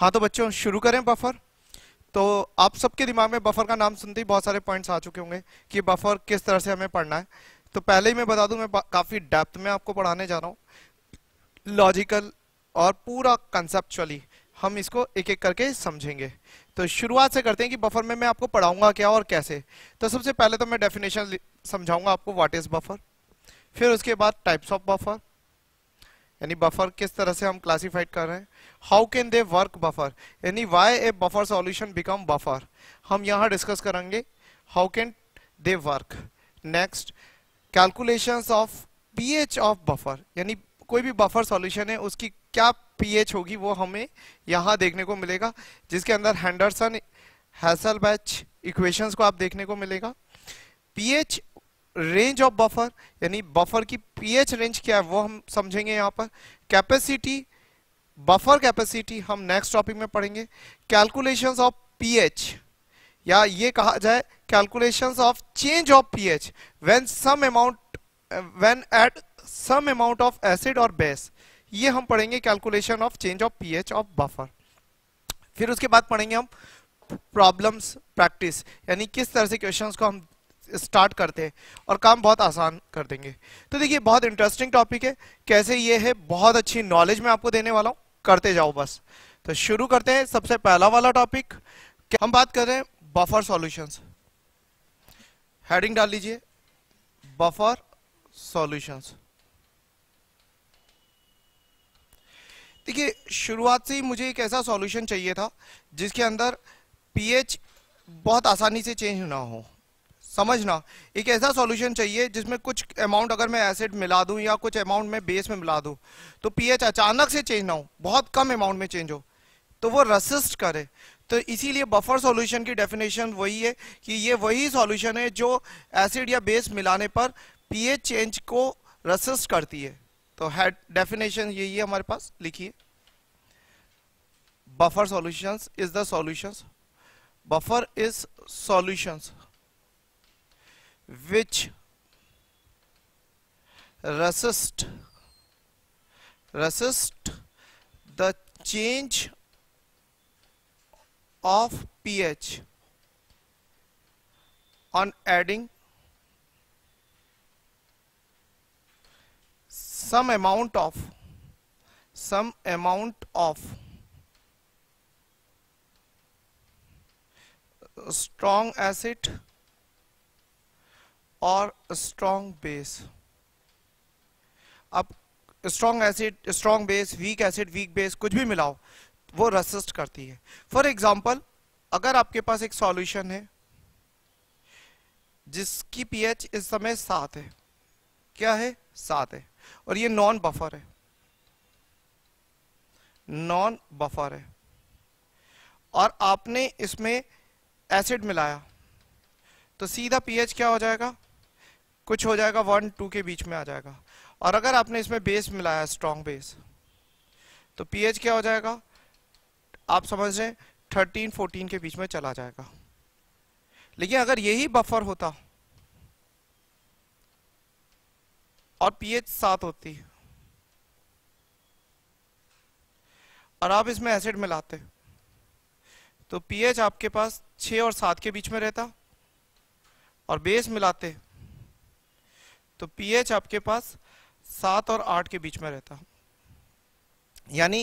हाँ तो बच्चों शुरू करें बफर। तो आप सबके दिमाग में बफर का नाम सुनते ही बहुत सारे पॉइंट्स आ चुके होंगे कि बफर किस तरह से हमें पढ़ना है। तो पहले ही मैं बता दूं, मैं काफ़ी डेप्थ में आपको पढ़ाने जा रहा हूँ, लॉजिकल और पूरा कंसेप्चुअली हम इसको एक एक करके समझेंगे। तो शुरुआत से करते हैं कि बफर में मैं आपको पढ़ाऊंगा क्या और कैसे। तो सबसे पहले तो मैं डेफिनेशन समझाऊंगा आपको व्हाट इज बफर, फिर उसके बाद टाइप्स ऑफ बफर यानी बफर किस तरह से हम क्लासिफाइड कर रहे हैं, how can they work buffer यानी why a buffer solution become buffer, हम यहाँ डिस्कस करेंगे how can they work. Next calculations of pH of buffer यानी कोई भी बफर सॉल्यूशन है उसकी क्या पीएच होगी वो हमें यहाँ देखने को मिलेगा, जिसके अंदर हैंडरसन हैसलबैच इक्वेशंस को आप देखने को मिलेगा। पीएच रेंज ऑफ बफर यानी बफर की पीएच रेंज क्या है वो हम समझेंगे यहाँ पर। कैपेसिटी, बफर कैपेसिटी हम नेक्स्ट टॉपिक में पढ़ेंगे। कैलकुलेशंस ऑफ पीएच या ये कहा जाए calculations of change of pH when at some amount of acid और बेस, ये हम पढ़ेंगे calculation of change of pH of buffer. फिर उसके बाद पढ़ेंगे हम प्रॉब्लम्स प्रैक्टिस यानी किस तरह से क्वेश्चंस को हम स्टार्ट करते हैं और काम बहुत आसान कर देंगे। तो देखिए बहुत इंटरेस्टिंग टॉपिक है, कैसे ये है बहुत अच्छी नॉलेज मैं आपको देने वाला हूँ, करते जाओ बस। तो शुरू करते हैं सबसे पहला वाला टॉपिक, हम बात कर रहे हैं बफर सॉल्यूशंस। हेडिंग डाल लीजिए बफर सॉल्यूशंस। देखिए शुरुआत से ही मुझे एक ऐसा सॉल्यूशन चाहिए था जिसके अंदर पीएच बहुत आसानी से चेंज ना हो, समझना एक ऐसा सॉल्यूशन चाहिए जिसमें कुछ अमाउंट अगर मैं एसिड मिला दूं या कुछ अमाउंट मैं बेस में मिला दूं तो पीएच अचानक से चेंज ना हो, बहुत कम अमाउंट में चेंज हो तो वो रेसिस्ट करे। तो इसीलिए बफर सॉल्यूशन की डेफिनेशन वही है कि ये वही सॉल्यूशन है जो एसिड या बेस मिलाने पर पीएच चेंज को रेसिस्ट करती है। तो हेड डेफिनेशन यही है हमारे पास, लिखिए buffer solutions is the solutions, buffer is solutions which resist the change of pH on adding some amount of strong acid और स्ट्रॉन्ग बेस। अब strong acid, strong base, weak acid, weak base कुछ भी मिलाओ वो resist करती है। For example अगर आपके पास एक सॉल्यूशन है जिसकी पीएच इस समय 7 है, क्या है 7 है, और ये नॉन बफर है, नॉन बफर है और आपने इसमें एसिड मिलाया तो सीधा पीएच क्या हो जाएगा, कुछ हो जाएगा 1-2 के बीच में आ जाएगा। और अगर आपने इसमें बेस मिलाया स्ट्रॉन्ग बेस तो पीएच क्या हो जाएगा, आप समझ रहे 13-14 के बीच में चला जाएगा। लेकिन अगर यही बफर होता और पीएच 7 होती और आप इसमें एसिड मिलाते तो पीएच आपके पास 6 और 7 के बीच में रहता और बेस मिलाते तो पीएच आपके पास 7 और 8 के बीच में रहता। यानी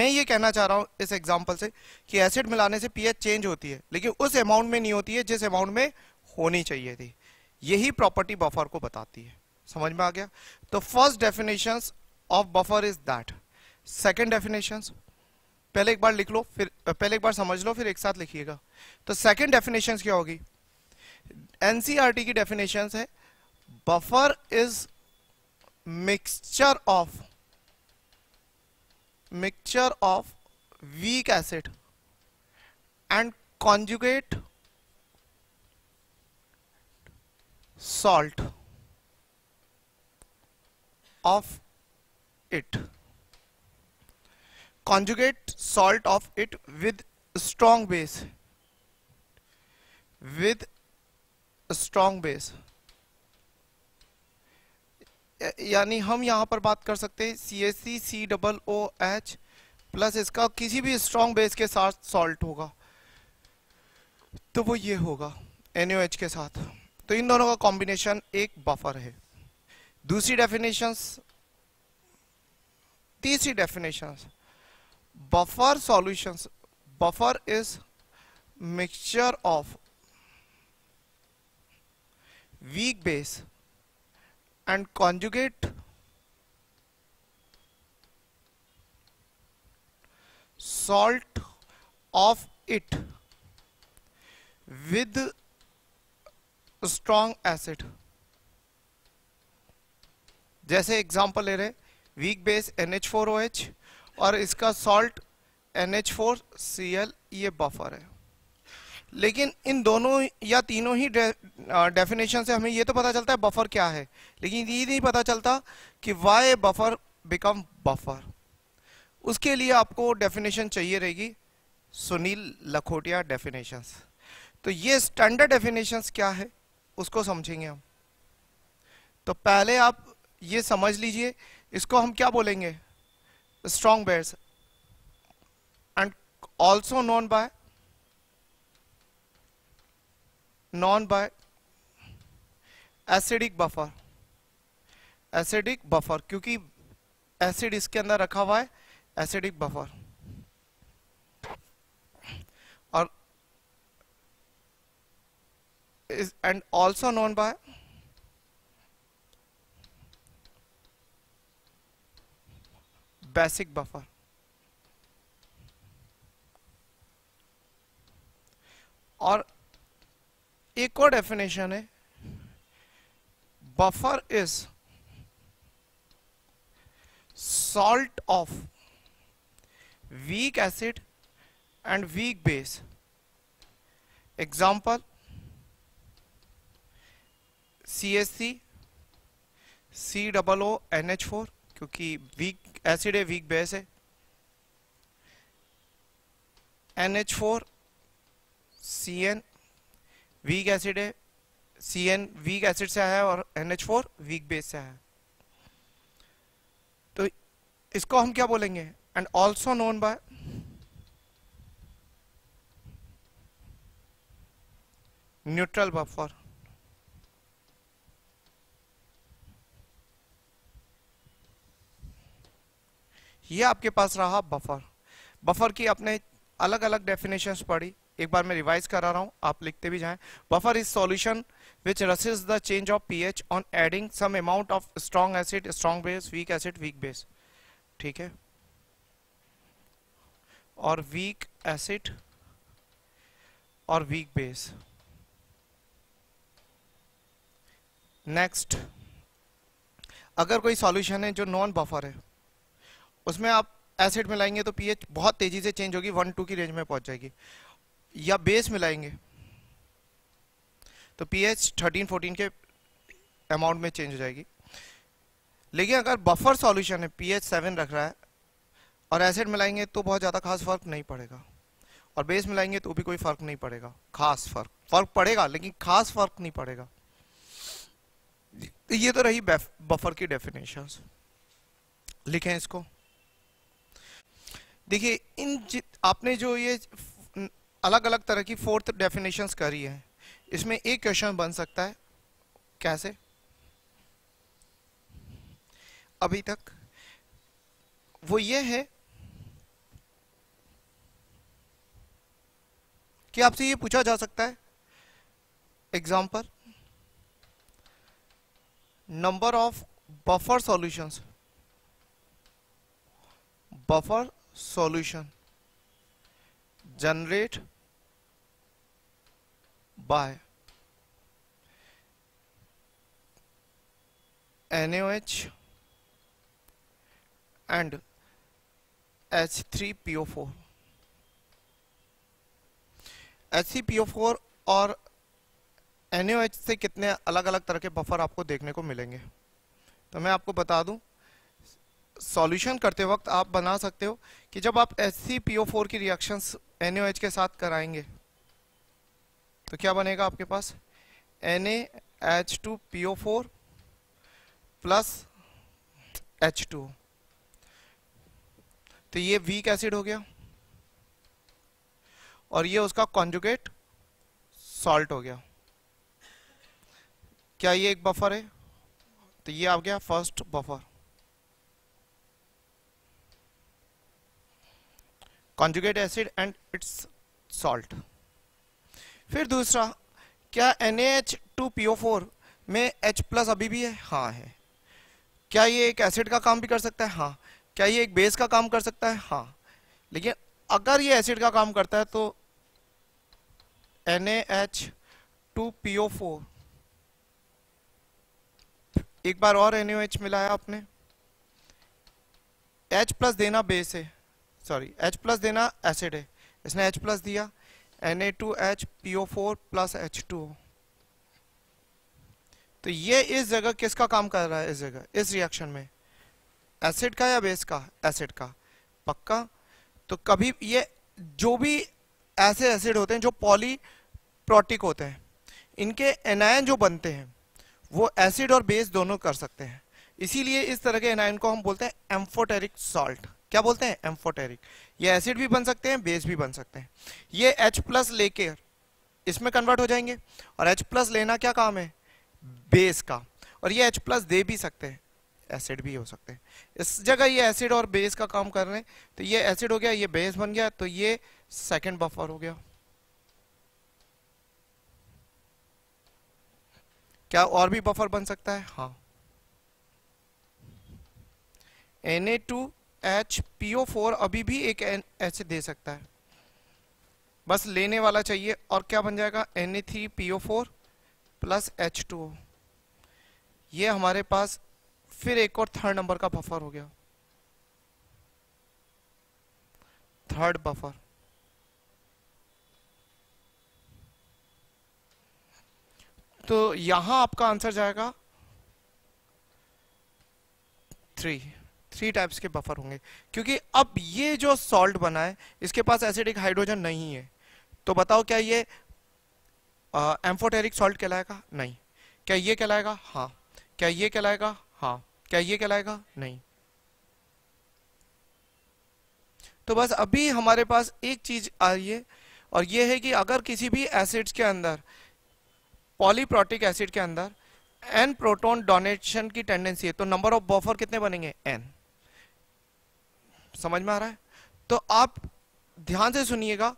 मैं ये कहना चाह रहा हूँ इस एग्जांपल से कि एसिड मिलाने से पीएच चेंज होती है लेकिन उस अमाउंट में नहीं होती है जिस अमाउंट में होनी चाहिए थी। यही प्रॉपर्टी बफर को बताती है, समझ में आ गया। तो first definition of buffer is that. Second definition पहले एक बार लिख लो, फिर पहले एक बार समझ लो फिर एक साथ लिखिएगा। तो सेकेंड डेफिनेशन क्या होगी, एनसीईआरटी की डेफिनेशन है buffer is mixture of weak acid and conjugate salt of it, conjugate salt of it with strong base, with strong base. यानी हम यहां पर बात कर सकते हैं CaCOOH प्लस इसका किसी भी स्ट्रॉन्ग बेस के साथ सॉल्ट होगा तो वो ये होगा NaOH के साथ। तो इन दोनों का कॉम्बिनेशन एक बफर है। दूसरी डेफिनेशंस, तीसरी definitions, buffer solutions. Buffer is mixture of weak base and conjugate salt of it with strong acid। जैसे एग्जाम्पल ले रहे, weak base NH4OH और इसका salt NH4Cl, ये बफर है। लेकिन इन दोनों या तीनों ही डेफिनेशन से हमें ये तो पता चलता है बफर क्या है, लेकिन ये नहीं पता चलता कि वाई बफर बिकम बफर। उसके लिए आपको डेफिनेशन चाहिए रहेगी, सुनील लखोटिया डेफिनेशंस। तो ये स्टैंडर्ड डेफिनेशंस क्या है उसको समझेंगे हम। तो पहले आप ये समझ लीजिए, इसको हम क्या बोलेंगे, strong base and also known by acidic buffer. Acidic buffer क्योंकि एसिड इसके अंदर रखा हुआ है, एसिडिक बफर। और and also known by basic buffer. और एक और डेफिनेशन है, buffer is salt of weak acid and weak base. Example CaC, COONH4 क्योंकि वीक एसिड है, वीक बेस है। NH4CN वीक एसिड है, CN वीक एसिड से आया है और NH4 वीक बेस से आया है। तो इसको हम क्या बोलेंगे, and also known by neutral buffer. ये आपके पास रहा बफर। बफर की आपने अलग अलग डेफिनेशंस पढ़ी, एक बार मैं रिवाइज करा रहा हूं, आप लिखते भी जाएं। Buffer is solution which resist the change of pH on adding some amount of strong acid, strong base, weak acid, weak base. ठीक है, और वीक एसिड और वीक बेस। नेक्स्ट, अगर कोई सॉल्यूशन है जो नॉन बफर है, उसमें आप एसिड मिलाएंगे तो pH बहुत तेजी से चेंज होगी, 1-2 की रेंज में पहुंच जाएगी। या बेस मिलाएंगे तो pH 13-14 के अमाउंट में चेंज हो जाएगी। लेकिन अगर बफर सॉल्यूशन है, pH 7 रख रहा है और एसिड मिलाएंगे तो बहुत ज़्यादा खास फर्क नहीं पड़ेगा, और बेस मिलाएंगे तो भी कोई फर्क नहीं पड़ेगा, खास फर्क पड़ेगा लेकिन खास फर्क नहीं पड़ेगा। ये तो रही बफर की डेफिनेशंस, लिखें इसको। देखिए, आपने जो ये अलग अलग तरह की फोर्थ डेफिनेशंस करी है, इसमें एक क्वेश्चन बन सकता है, कैसे, अभी तक वो ये है कि आपसे ये पूछा जा सकता है, example, number of buffer solutions, buffer solution generate by NaOH and H3PO4। H3PO4 और NaOH से कितने अलग अलग तरह के बफर आपको देखने को मिलेंगे। तो मैं आपको बता दूं, सॉल्यूशन करते वक्त आप बना सकते हो कि जब आप HCPO4 की रिएक्शंस NaOH के साथ कराएंगे तो क्या बनेगा आपके पास, NaH2PO4 प्लस H2O। तो ये वीक एसिड हो गया और ये उसका कॉन्जुगेट सॉल्ट हो गया। क्या ये एक बफर है? तो ये आ गया first buffer. Conjugate acid and its salt. फिर दूसरा, क्या NaH2PO4 में H प्लस अभी भी है? हाँ है। क्या ये एक एसिड का काम भी कर सकता है? हाँ। क्या ये एक बेस का काम कर सकता है? हाँ। लेकिन अगर ये एसिड का काम करता है तो NaH2PO4, एक बार और NaOH मिलाया आपने, H प्लस देना बेस है, सॉरी H प्लस देना एसिड है, इसने H प्लस दिया, Na2HPO4 प्लस H2O। तो ये इस जगह किसका काम कर रहा है? इस जगह, इस रिएक्शन में एसिड का या बेस का? एसिड का, पक्का। तो कभी ये जो भी ऐसे एसिड होते हैं जो पॉलीप्रोटिक होते हैं, इनके एनायन जो बनते हैं वो एसिड और बेस दोनों कर सकते हैं, इसीलिए इस तरह के एनायन को हम बोलते हैं एम्फोटेरिक सॉल्ट। क्या बोलते हैं? एम्फोटेरिक। ये एसिड भी बन सकते हैं, बेस भी बन सकते हैं। ये H प्लस लेकर इसमें कन्वर्ट हो जाएंगे और H प्लस लेना क्या काम है? बेस का। और ये H प्लस दे भी सकते हैं, एसिड भी हो सकते हैं। इस जगह ये एसिड और बेस का काम कर रहे हैं, तो ये एसिड हो गया, ये बेस बन गया, तो ये सेकेंड बफर हो गया। क्या और भी बफर बन सकता है? हाँ। Na2HPO4 अभी भी एक एसिड दे सकता है, बस लेने वाला चाहिए। और क्या बन जाएगा? Na3PO4 plus H2O। ये हमारे पास फिर एक और थर्ड नंबर का बफर हो गया, थर्ड बफर। तो यहां आपका आंसर जाएगा 3 टाइप्स के बफर होंगे, क्योंकि अब ये जो सॉल्ट बना है इसके पास एसिडिक हाइड्रोजन नहीं है, तो बताओ क्या ये एम्फोटेरिक सॉल्ट कहलाएगा? नहीं। क्या ये कहलाएगा? हाँ। क्या ये कहलाएगा? हाँ। क्या ये कहलाएगा? नहीं। तो बस अभी हमारे पास एक चीज आ रही है और ये है कि अगर किसी भी एसिड्स के अंदर, पॉलीप्रोटिक एसिड के अंदर n प्रोटॉन डोनेशन की टेंडेंसी है, तो नंबर ऑफ बफर कितने बनेंगे? n। समझ में आ रहा है? तो आप ध्यान से सुनिएगा,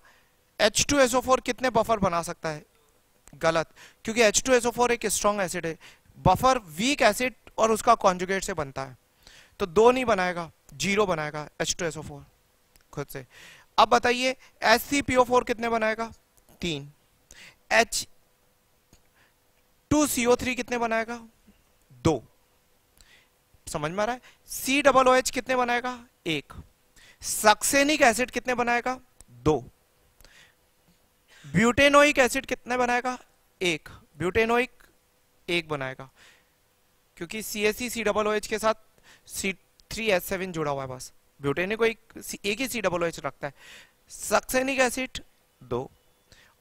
H2SO4 कितने बफर बना सकता है? गलत, क्योंकि H2SO4 एक स्ट्रॉन्ग एसिड है। बफर वीक एसिड और उसका कॉन्जुगेट से बनता है, तो 2 नहीं बनाएगा, 0 बनाएगा H2SO4 खुद से। अब बताइए HCPO4 कितने बनाएगा? 3। H2CO3 कितने बनाएगा? 2। समझ में आ रहा है? COOH कितने बनाएगा? 1। सक्सेनिक एसिड कितने बनाएगा? 2। ब्यूटेनोइक एसिड कितने बनाएगा? 1। ब्यूटेनोइक 1 बनाएगा, क्योंकि COOH के साथ C3H7 जुड़ा हुआ है, बस ब्यूटेन को एक ही COOH रखता है। Succinic acid 2,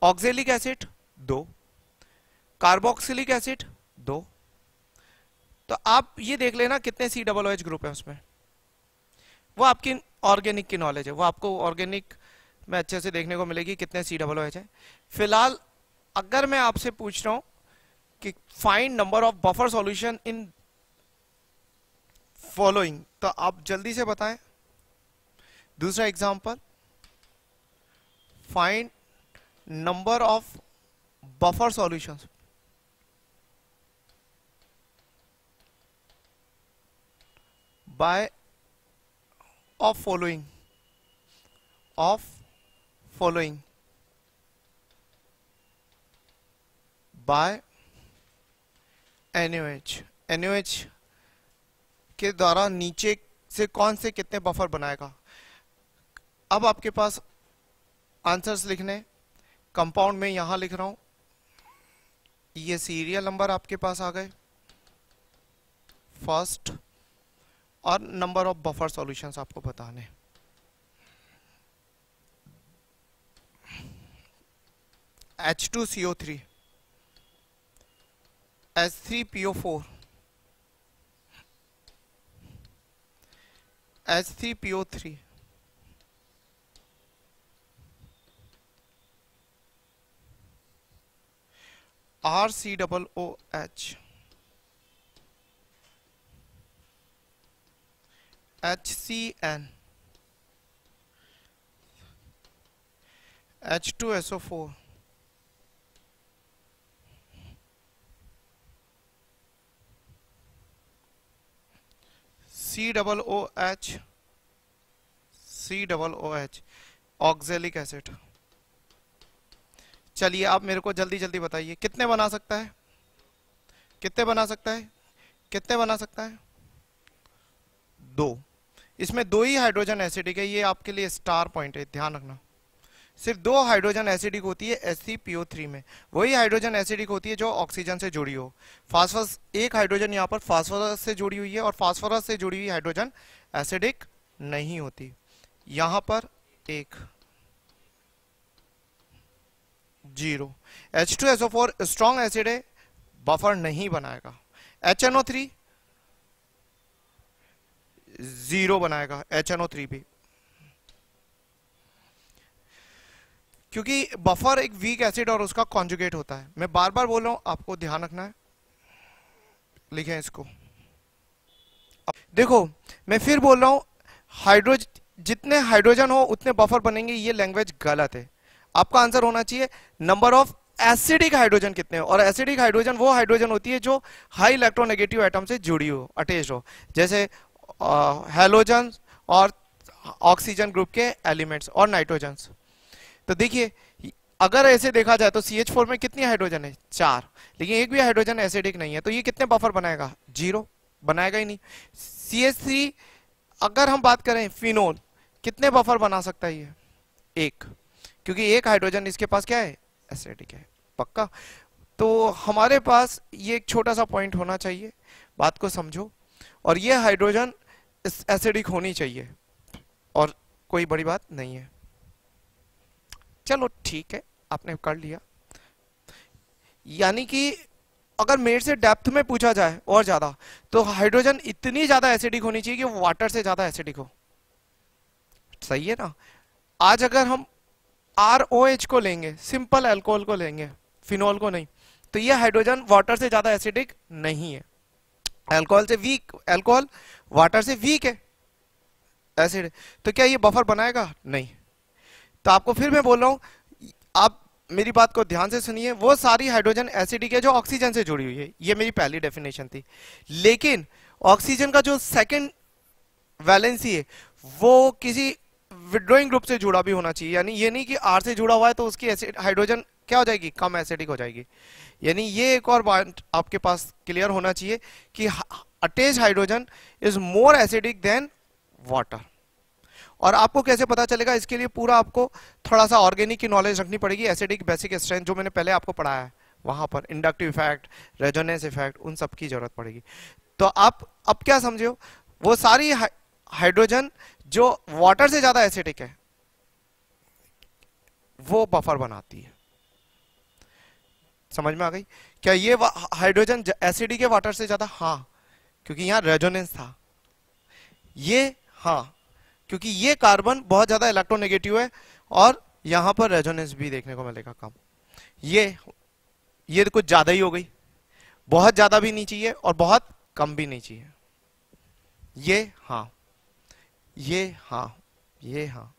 oxalic acid 2, carboxylic acid 2। तो आप ये देख लेना कितने COOH ग्रुप है उसमें, वो आपकी ऑर्गेनिक की नॉलेज है, वो आपको ऑर्गेनिक में अच्छे से देखने को मिलेगी कितने COOH है। फिलहाल अगर मैं आपसे पूछ रहा हूं कि find number of buffer solution in following, तो आप जल्दी से बताएं। दूसरा example, find number of buffer solutions. By of following, by NaOH के द्वारा नीचे से कौन से कितने बफर बनाएगा। अब आपके पास आंसर्स लिखने, कंपाउंड में यहां लिख रहा हूं, ये सीरियल नंबर आपके पास आ गए फर्स्ट, और नंबर ऑफ बफर सॉल्यूशंस आपको बताने। H2CO3, H3PO4, H3PO3, RCOOH, HCN, H2SO4, COOH, COOH, oxalic acid. चलिए आप मेरे को जल्दी जल्दी बताइए कितने बना सकता है, कितने बना सकता है, कितने बना सकता है? दो। इसमें दो ही हाइड्रोजन एसिडिक है, ये आपके लिए स्टार पॉइंट है, ध्यान रखना। सिर्फ दो हाइड्रोजन एसिडिक होती है HCPO3 में, वही हाइड्रोजन एसिडिक होती है जो ऑक्सीजन से जुड़ी हो। फास्फोरस, एक हाइड्रोजन यहाँ पर फास्फोरस से जुड़ी हुई है और फास्फोरस से जुड़ी हुई हाइड्रोजन एसिडिक नहीं होती। यहाँ पर एक जीरो। H2SO4 स्ट्रॉन्ग एसिड है, बफर नहीं बनाएगा। HNO3 जीरो बनाएगा, HNO3 भी, क्योंकि बफर एक वीक एसिड और उसका कॉन्जुगेट होता है। मैं बार बार बोल रहा हूं, आपको ध्यान रखना है, लिखें इसको। देखो मैं फिर बोल रहा हूं, जितने हाइड्रोजन हो उतने बफर बनेंगे, ये लैंग्वेज गलत है। आपका आंसर होना चाहिए नंबर ऑफ एसिडिक हाइड्रोजन कितने हो, और एसिडिक हाइड्रोजन वो हाइड्रोजन होती है जो हाई इलेक्ट्रोनेगेटिव एटम से जुड़ी हो, अटैच्ड हो, जैसे हेलोजन और ऑक्सीजन ग्रुप के एलिमेंट्स और नाइट्रोजन। तो देखिए अगर ऐसे देखा जाए तो CH4 में कितनी हाइड्रोजन है? चार, लेकिन एक भी हाइड्रोजन एसिडिक नहीं है, तो ये कितने बफर बनाएगा? जीरो बनाएगा ही नहीं। CH3 अगर हम बात करें, फिनोल कितने बफर बना सकता है? ये एक, क्योंकि एक हाइड्रोजन इसके पास क्या है? एसिडिक है, पक्का। तो हमारे पास ये एक छोटा सा पॉइंट होना चाहिए, बात को समझो, और ये हाइड्रोजन एसिडिक होनी चाहिए और कोई बड़ी बात नहीं है। चलो ठीक है, आपने कर लिया। यानी कि अगर मेरे से डेप्थ में पूछा जाए और ज्यादा, तो हाइड्रोजन इतनी ज्यादा एसिडिक होनी चाहिए कि वो वाटर से ज्यादा एसिडिक हो, सही है ना। आज अगर हम ROH को लेंगे, सिंपल अल्कोहल को लेंगे, फिनोल को नहीं, तो ये हाइड्रोजन वाटर से ज्यादा एसिडिक नहीं है, अल्कोहल से वीक, अल्कोहल वाटर से वीक है एसिड, तो क्या ये बफर बनाएगा? नहीं। तो आपको फिर मैं बोल रहा हूं, आप मेरी बात को ध्यान से सुनिए, वो सारी हाइड्रोजन एसिडिक है जो ऑक्सीजन से जुड़ी हुई है, ये मेरी पहली डेफिनेशन थी। लेकिन ऑक्सीजन का जो सेकेंड वैलेंसी है वो किसी विड्रॉइंग ग्रुप से जुड़ा भी होना चाहिए, यानी ये नहीं कि R से जुड़ा हुआ है तो उसकी एसिड हाइड्रोजन क्या हो जाएगी? कम एसिडिक हो जाएगी। यानी ये एक और पॉइंट आपके पास क्लियर होना चाहिए कि attached hydrogen is more acidic than water. और आपको कैसे पता चलेगा? इसके लिए पूरा आपको थोड़ा सा ऑर्गेनिक की नॉलेज रखनी पड़ेगी, एसिडिक बेसिक स्ट्रेंथ जो मैंने पहले आपको पढ़ाया है, वहां पर इंडक्टिव इफेक्ट, रेजोनेंस इफेक्ट, उन सब की जरूरत पड़ेगी। तो आप अब क्या समझे हो? वो सारी हाइड्रोजन जो वाटर से ज्यादा एसिडिक है वो बफर बनाती है, समझ में आ गई? क्या ये हाइड्रोजन एसिडिक है वाटर से ज्यादा? हाँ, क्योंकि यहां रेजोनेंस था ये, हाँ, क्योंकि ये कार्बन बहुत ज्यादा इलेक्ट्रोनेगेटिव है और यहां पर रेजोनेंस भी देखने को मिलेगा कम। ये कुछ ज्यादा ही हो गई, बहुत ज्यादा भी नहीं चाहिए और बहुत कम भी नहीं चाहिए। ये हाँ, ये हाँ, ये हाँ।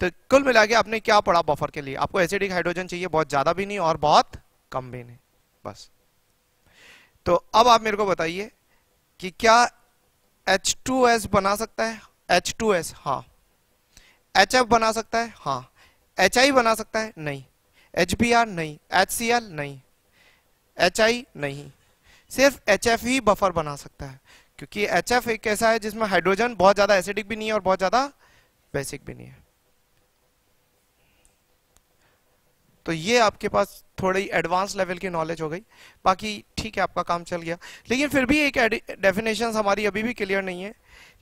तो कुल मिला के आपने क्या पढ़ा? बफर के लिए आपको एसिडिक हाइड्रोजन चाहिए, बहुत ज्यादा भी नहीं और बहुत कम भी नहीं, बस। तो अब आप मेरे को बताइए कि क्या H2S बना सकता है? H2S हाँ। HF बना सकता है? हाँ। HI बना सकता है? नहीं। HBr नहीं। HCl नहीं। HI नहीं। सिर्फ HF ही बफर बना सकता है, क्योंकि HF एक ऐसा है जिसमें हाइड्रोजन बहुत ज्यादा एसिडिक भी नहीं है और बहुत ज्यादा बेसिक भी नहीं है। तो ये आपके पास थोड़ी एडवांस लेवल की नॉलेज हो गई, बाकी ठीक है आपका काम चल गया। लेकिन फिर भी एक डेफिनेशन हमारी अभी भी क्लियर नहीं है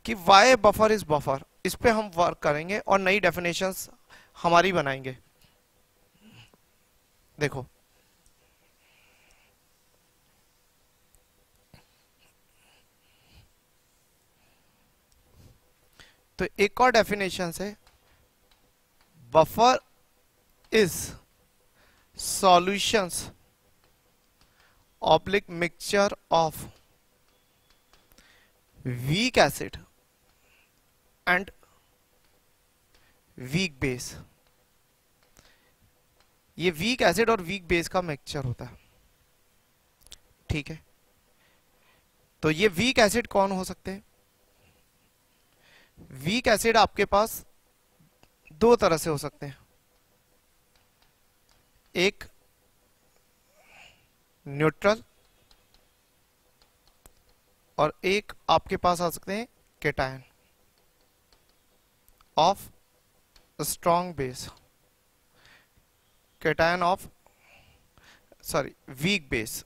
कि वाई बफर इज बफर, इस पे हम वर्क करेंगे और नई डेफिनेशन हमारी बनाएंगे। देखो तो एक और डेफिनेशन है, buffer is solutions oblique mixture of weak acid and weak base, ये वीक एसिड और वीक बेस का मिक्सचर होता है। ठीक है, तो ये वीक एसिड कौन हो सकते हैं? वीक एसिड आपके पास दो तरह से हो सकते हैं, एक न्यूट्रल और एक आपके पास आ सकते हैं cation of strong base, cation of sorry weak base.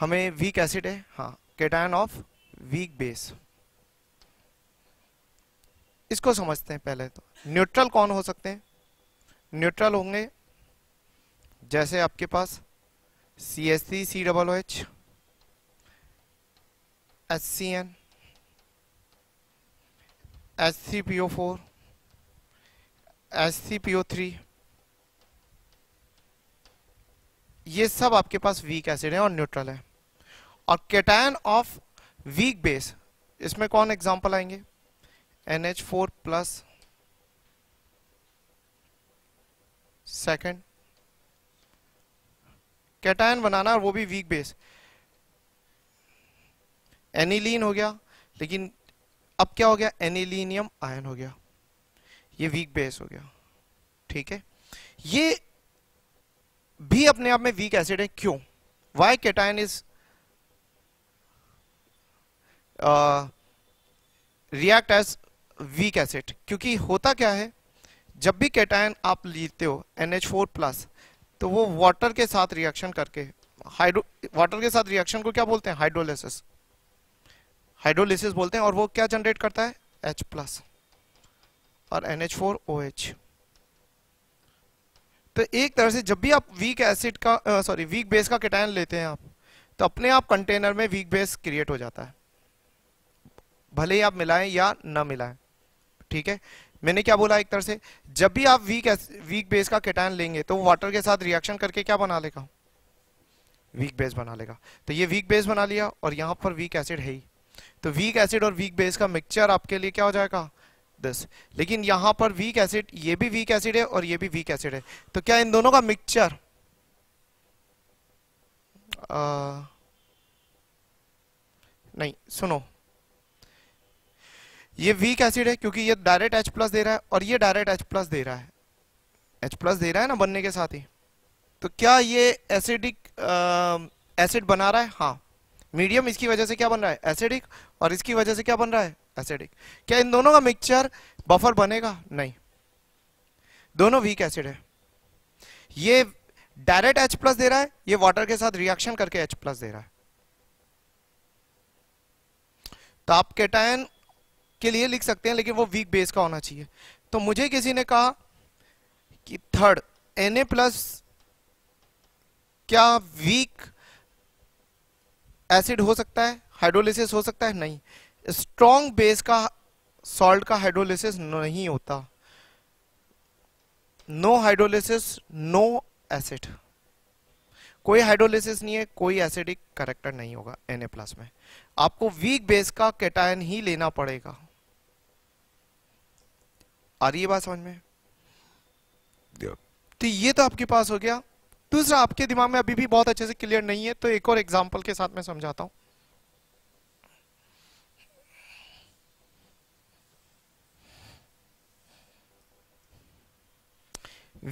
हमें वीक एसिड है, हाँ, केटायन ऑफ वीक बेस, इसको समझते हैं पहले। तो न्यूट्रल कौन हो सकते हैं? न्यूट्रल होंगे जैसे आपके पास CH3 COOH HCN H3PO4 H3PO3, ये सब आपके पास वीक एसिड है और न्यूट्रल है। और कैटायन ऑफ वीक बेस, इसमें कौन एग्जांपल आएंगे? NH4 प्लस सेकेंड, कैटायन बनाना और वो भी वीक बेस, एनिलीन हो गया, लेकिन अब क्या हो गया? एनिलीनियम आयन हो गया, ये वीक बेस हो गया। ठीक है, ये भी अपने आप में वीक एसिड है। क्यों? Why cation is react as weak acid, क्योंकि होता क्या है, जब भी कैटायन आप लेते हो NH4 प्लस, तो वो वाटर के साथ रिएक्शन करके वाटर के साथ रिएक्शन को क्या बोलते हैं? हाइड्रोलिसिस, हाइड्रोलिसिस बोलते हैं। और वो क्या जनरेट करता है? H प्लस और NH4OH। तो एक तरह से जब भी आप वीक एसिड का सॉरी वीक बेस का कैटायन लेते हैं आप, तो अपने आप कंटेनर में वीक बेस क्रिएट हो जाता है, भले ही आप मिलाएं या ना मिलाएं। ठीक है, मैंने क्या बोला, एक तरह से जब भी आप वीक बेस का कैटायन लेंगे तो वाटर के साथ रिएक्शन करके क्या बना लेगा? वीक बेस बना लेगा। तो ये वीक बेस बना लिया और यहां पर वीक एसिड है ही, तो वीक एसिड और वीक बेस का मिक्सचर आपके लिए क्या हो जाएगा? दिस। लेकिन यहां पर वीक एसिड, ये भी वीक एसिड है और ये भी वीक एसिड है, तो क्या इन दोनों का मिक्सचर नहीं, सुनो, ये वीक एसिड है क्योंकि ये डायरेक्ट H प्लस दे रहा है और ये डायरेक्ट H प्लस दे रहा है, H प्लस दे रहा है ना बनने के साथ ही, तो क्या ये एसिडिक एसिड बना रहा है? हाँ, मीडियम इसकी वजह से क्या बन रहा है? एसिडिक, और इसकी वजह से क्या बन रहा है? एसिडिक। क्या इन दोनों का मिक्सचर बफर बनेगा? नहीं, दोनों वीक एसिड है। ये डायरेक्ट H प्लस दे रहा है, ये वाटर के साथ रिएक्शन करके H प्लस दे रहा है। तो आप कैटायन के लिए लिख सकते हैं, लेकिन वो वीक बेस का होना चाहिए। तो मुझे किसी ने कहा कि थर्ड Na प्लस क्या वीक एसिड हो सकता है, हाइड्रोलिसिस हो सकता है? नहीं, स्ट्रॉन्ग बेस का सॉल्ट का हाइड्रोलिसिस नहीं होता, नो हाइड्रोलिसिस नो एसिड, कोई हाइड्रोलिसिस नहीं है, कोई एसिडिक करेक्टर नहीं होगा Na प्लस में, आपको वीक बेस का कैटायन ही लेना पड़ेगा। आ रही है बात समझ में? तो ये तो आपके पास हो गया। दूसरा आपके दिमाग में अभी भी बहुत अच्छे से क्लियर नहीं है, तो एक और एग्जांपल के साथ मैं समझाता हूं।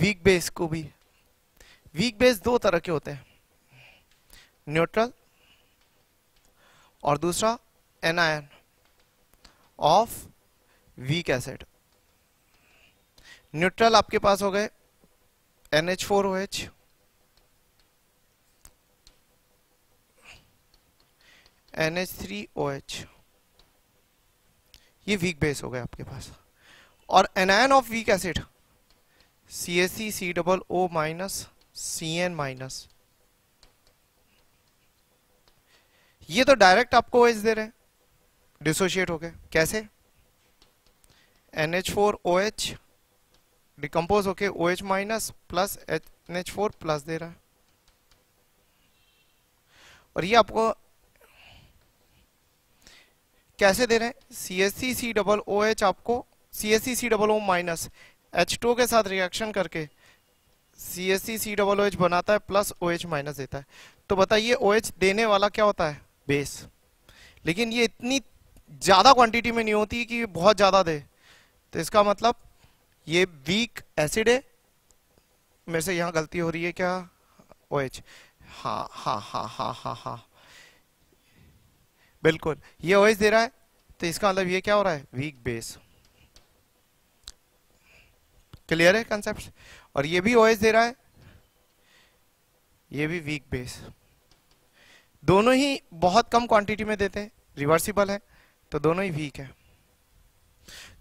वीक बेस को भी, वीक बेस दो तरह के होते हैं, न्यूट्रल और दूसरा anion of weak acid. Neutral आपके पास हो गए NH4OH, NH3OH, ये वीक बेस हो गए आपके पास। और anion of weak acid CaCO-CN-, ये तो डायरेक्ट आपको OH दे रहे हैं, डिसोशिएट हो गए। कैसे? NH4OH डिकम्पोज होके OH minus plus NH4 plus दे रहा है। और ये आपको कैसे दे रहे हैं, CH3COOH आपको CH3CO माइनस H2 के साथ रिएक्शन करके CH3COOH बनाता है प्लस OH माइनस देता है। तो बताइए OH देने वाला क्या होता है, बेस। लेकिन ये इतनी ज्यादा क्वांटिटी में नहीं होती कि बहुत ज्यादा दे, तो इसका मतलब ये वीक एसिड है। मेरे से यहाँ गलती हो रही है क्या, OH, हाँ हाँ हाँ हाँ हाँ हाँ बिल्कुल, ये OH दे रहा है तो इसका मतलब ये क्या हो रहा है, वीक बेस। क्लियर है कंसेप्ट। और ये भी OH दे रहा है, ये भी वीक बेस, दोनों ही बहुत कम क्वांटिटी में देते हैं, रिवर्सिबल है, तो दोनों ही वीक है।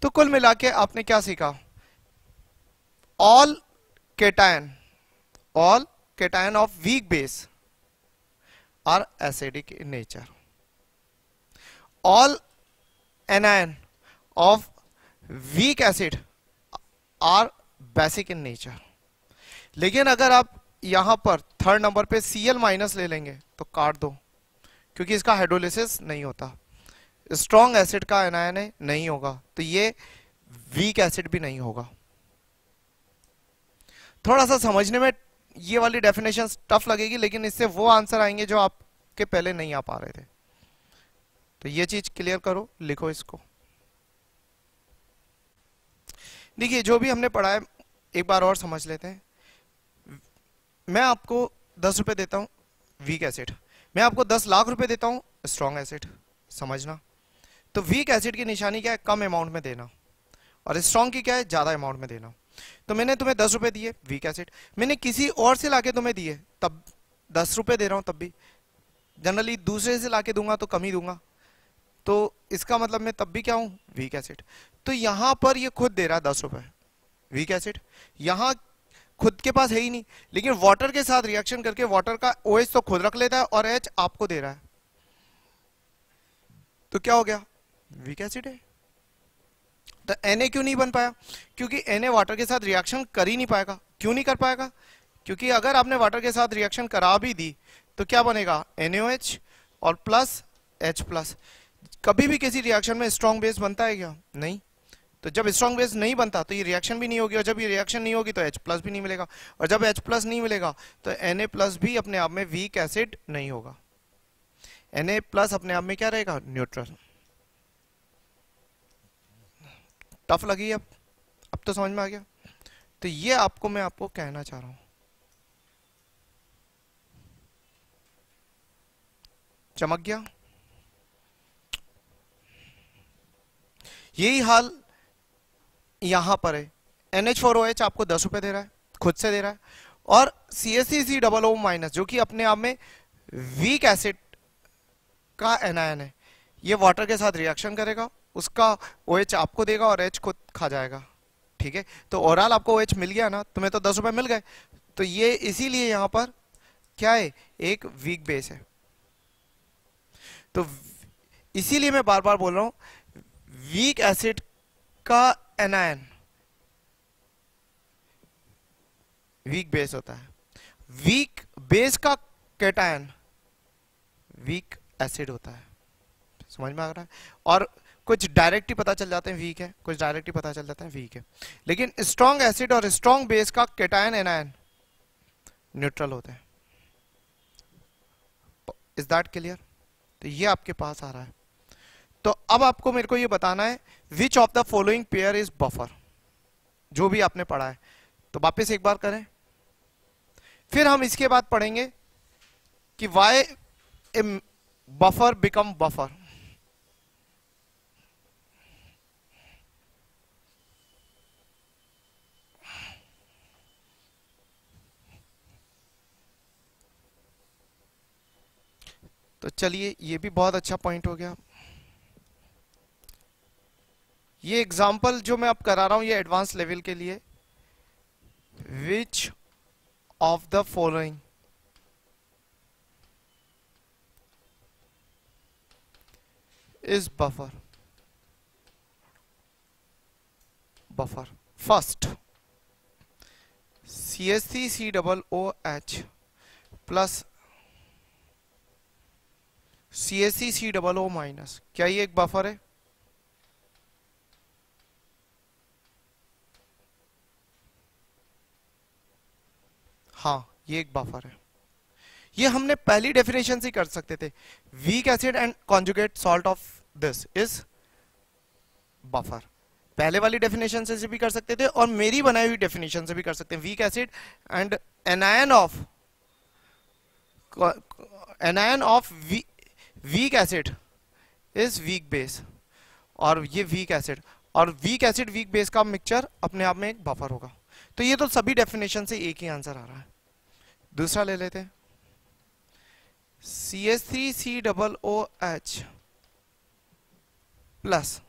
तो कुल मिला के आपने क्या सीखा, all cation of weak base are acidic in nature, all anion of weak acid are basic in nature। लेकिन अगर आप यहां पर थर्ड नंबर पे Cl माइनस ले लेंगे तो काट दो, क्योंकि इसका हाइड्रोलिसिस नहीं होता, स्ट्रॉन्ग एसिड का एनायन है, नहीं होगा, तो ये वीक एसिड भी नहीं होगा। थोड़ा सा समझने में ये वाली डेफिनेशन टफ लगेगी, लेकिन इससे वो आंसर आएंगे जो आपके पहले नहीं आ पा रहे थे। तो ये चीज क्लियर करो, लिखो इसको। देखिए जो भी हमने पढ़ा है एक बार और समझ लेते हैं। मैं आपको 10 रुपए देता हूँ वीक एसिड, मैं आपको 10 लाख रुपए देता हूँ स्ट्रॉन्ग एसिड, समझना। तो वीक एसिड की निशानी क्या है, कम अमाउंट में देना, और स्ट्रॉन्ग की क्या है, ज्यादा अमाउंट में देना। तो मैंने तुम्हें 10 रुपए दिए वीक एसिड, मैंने किसी और से लाके तुम्हें दिए, तब 10 रुपए दे रहा हूं, तब भी जनरली दूसरे से लाके दूंगा तो कम ही दूंगा, तो इसका मतलब मैं तब भी क्या हूं, वीक एसिड। तो यहां पर ये खुद दे रहा है 10 रुपए वीक एसिड, यहां खुद के पास है ही नहीं, लेकिन वाटर के साथ रिएक्शन करके वाटर का OH तो खुद रख लेता है और H आपको दे रहा है, तो क्या हो गया, वीक एसिड है। तो Na क्यों नहीं बन पाया, क्योंकि Na वाटर के साथ रिएक्शन कर ही नहीं पाएगा। क्यों नहीं कर पाएगा, क्योंकि अगर आपने वाटर के साथ रिएक्शन करा भी दी तो क्या बनेगा, NaOH और प्लस H+। कभी भी किसी रिएक्शन में स्ट्रॉन्ग बेस बनता है क्या, नहीं। तो जब स्ट्रॉन्ग बेस नहीं बनता तो ये रिएक्शन भी नहीं होगी, और जब ये रिएक्शन नहीं होगी तो H+ भी नहीं मिलेगा, और जब H+ नहीं मिलेगा तो Na+ भी अपने आप में वीक एसिड नहीं होगा। Na+ अपने आप में क्या रहेगा, न्यूट्रल। टफ लगी अब तो समझ में आ गया। तो ये आपको मैं आपको कहना चाह रहा हूं। चमक गया। यही हाल यहां पर है, NH4OH आपको 10 रुपए दे रहा है, खुद से दे रहा है, और CH3COO माइनस जो कि अपने आप में वीक एसिड का एनायन है, ये वाटर के साथ रिएक्शन करेगा, उसका OH आपको देगा और H खुद खा जाएगा। ठीक है, तो ओवरऑल आपको OH मिल गया ना, तुम्हें तो 10 रुपए मिल गए। तो ये इसीलिए यहां पर क्या है, एक वीक बेस है। तो इसीलिए मैं बार बार बोल रहा हूं, वीक एसिड का एनायन वीक बेस होता है, वीक बेस का कैटायन वीक एसिड होता है। समझ में आ रहा है। और कुछ डायरेक्ट ही पता चल जाते हैं वीक है, कुछ डायरेक्ट ही पता चल जाते हैं वीक है, लेकिन स्ट्रॉन्ग एसिड और स्ट्रॉन्ग बेस का कैटायन एनायन न्यूट्रल होते हैं। Is that clear. तो ये आपके पास आ रहा है। तो अब आपको मेरे को ये बताना है, which of the following pair is buffer, जो भी आपने पढ़ा है। तो वापस एक बार करें, फिर हम इसके बाद पढ़ेंगे कि वाई बफर बिकम बफर। तो चलिए, ये भी बहुत अच्छा पॉइंट हो गया। ये एग्जाम्पल जो मैं अब करा रहा हूं ये एडवांस लेवल के लिए, which of the following is buffer. Buffer first CH3COOH plus CH3COO minus, क्या ये एक बफर है? हाँ, ये एक बफर है। ये हमने पहली डेफिनेशन से कर सकते थे, weak acid and conjugate salt of this is buffer. पहले वाली डेफिनेशन से भी कर सकते थे और मेरी बनाई हुई डेफिनेशन से भी कर सकते हैं। Weak acid and anion of weak acid is weak base, और ये वीक एसिड और वीक बेस का मिक्सचर अपने आप में एक बफर होगा। तो ये तो सभी डेफिनेशन से एक ही आंसर आ रहा है। दूसरा ले लेते हैं, CH3COOH प्लस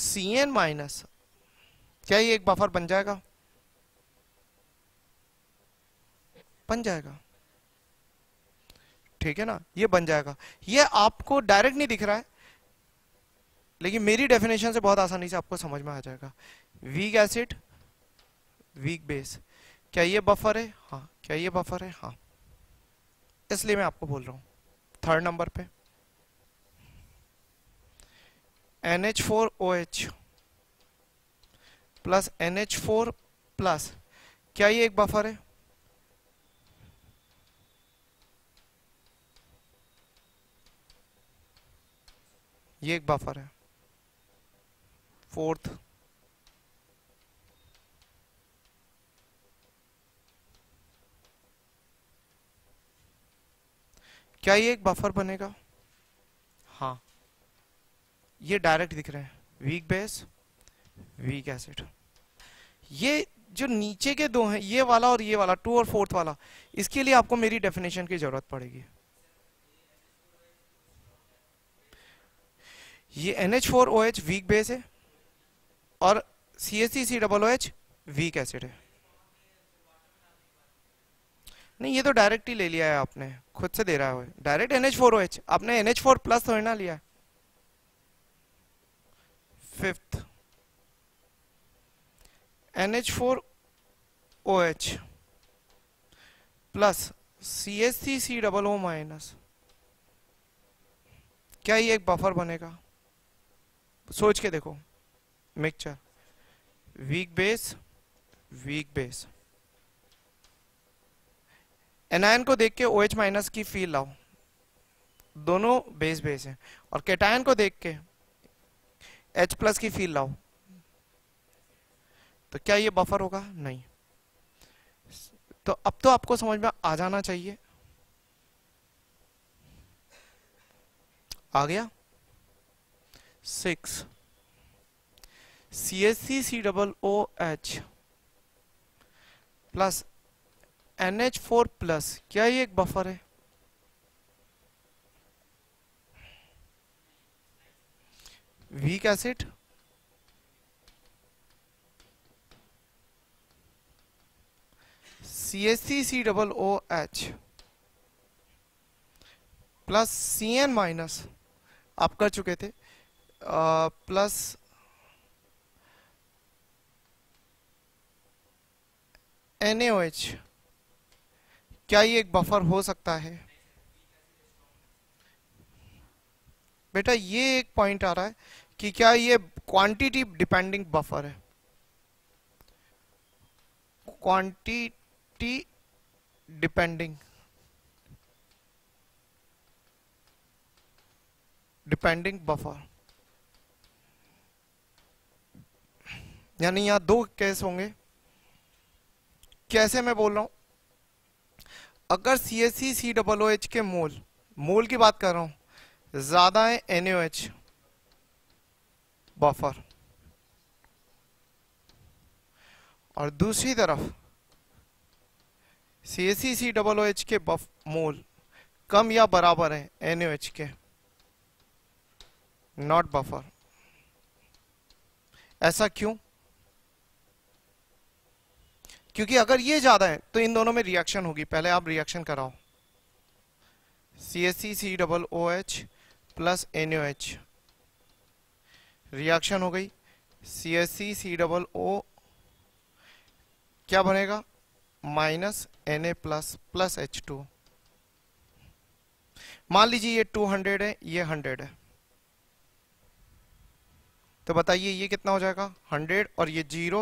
CN माइनस, क्या ये एक बफर बन जाएगा? बन जाएगा, ठीक है ना, ये बन जाएगा। ये आपको डायरेक्ट नहीं दिख रहा है लेकिन मेरी डेफिनेशन से बहुत आसानी से आपको समझ में आ जाएगा। वीक एसिड वीक बेस, क्या ये बफर है? हाँ। क्या ये बफर है? हाँ, इसलिए मैं आपको बोल रहा हूँ। थर्ड नंबर पे NH4OH प्लस NH4 प्लस, क्या ये एक बफर है? ये एक बफर है। फोर्थ, क्या ये एक बफर बनेगा? हाँ, ये डायरेक्ट दिख रहे हैं, वीक बेस वीक एसिड। ये जो नीचे के दो हैं, ये वाला और ये वाला, टू और फोर्थ वाला, इसके लिए आपको मेरी डेफिनेशन की जरूरत पड़ेगी। ये NH4OH वीक बेस है और CH3COOH वीक एसिड है। नहीं, ये तो डायरेक्ट ही ले लिया है आपने, खुद से दे रहा है डायरेक्ट NH4OH, आपने NH4 प्लस थोड़ी ना लिया है। Fifth, NH4OH plus CH3COO minus, क्या ये एक बफर बनेगा? सोच के देखो, मिक्सचर वीक बेस, एनायन को देख के OH माइनस की फील लाओ, दोनों बेस बेस हैं, और कैटायन को देख के H प्लस की फील लाओ। तो क्या ये बफर होगा? नहीं। तो अब तो आपको समझ में आ जाना चाहिए। आ गया। 6 CH3COOH प्लस NH4 प्लस, क्या ये एक बफर है? Weak acid CH3COOH plus CN minus, आप कर चुके थे, प्लस NaOH, क्या ये एक बफर हो सकता है? बेटा ये एक पॉइंट आ रहा है कि क्या ये क्वांटिटी डिपेंडिंग बफर है? क्वांटिटी डिपेंडिंग बफर, यानी यहां दो केस होंगे। कैसे मैं बोल रहा हूं? अगर CH3COOH के मोल की बात कर रहा हूं, ज्यादा है NaOH, बफर, और दूसरी तरफ CH3COOH के मोल कम या बराबर है NaOH के, नॉट बफर। ऐसा क्यों? क्योंकि अगर ये ज्यादा है तो इन दोनों में रिएक्शन होगी। पहले आप रिएक्शन कराओ, CH3COOH प्लस NaOH, रिएक्शन हो गई, CH3COO क्या बनेगा minus N A plus plus H two. मान लीजिए ये 200 है ये 100 है तो बताइए ये कितना हो जाएगा 100 और ये 0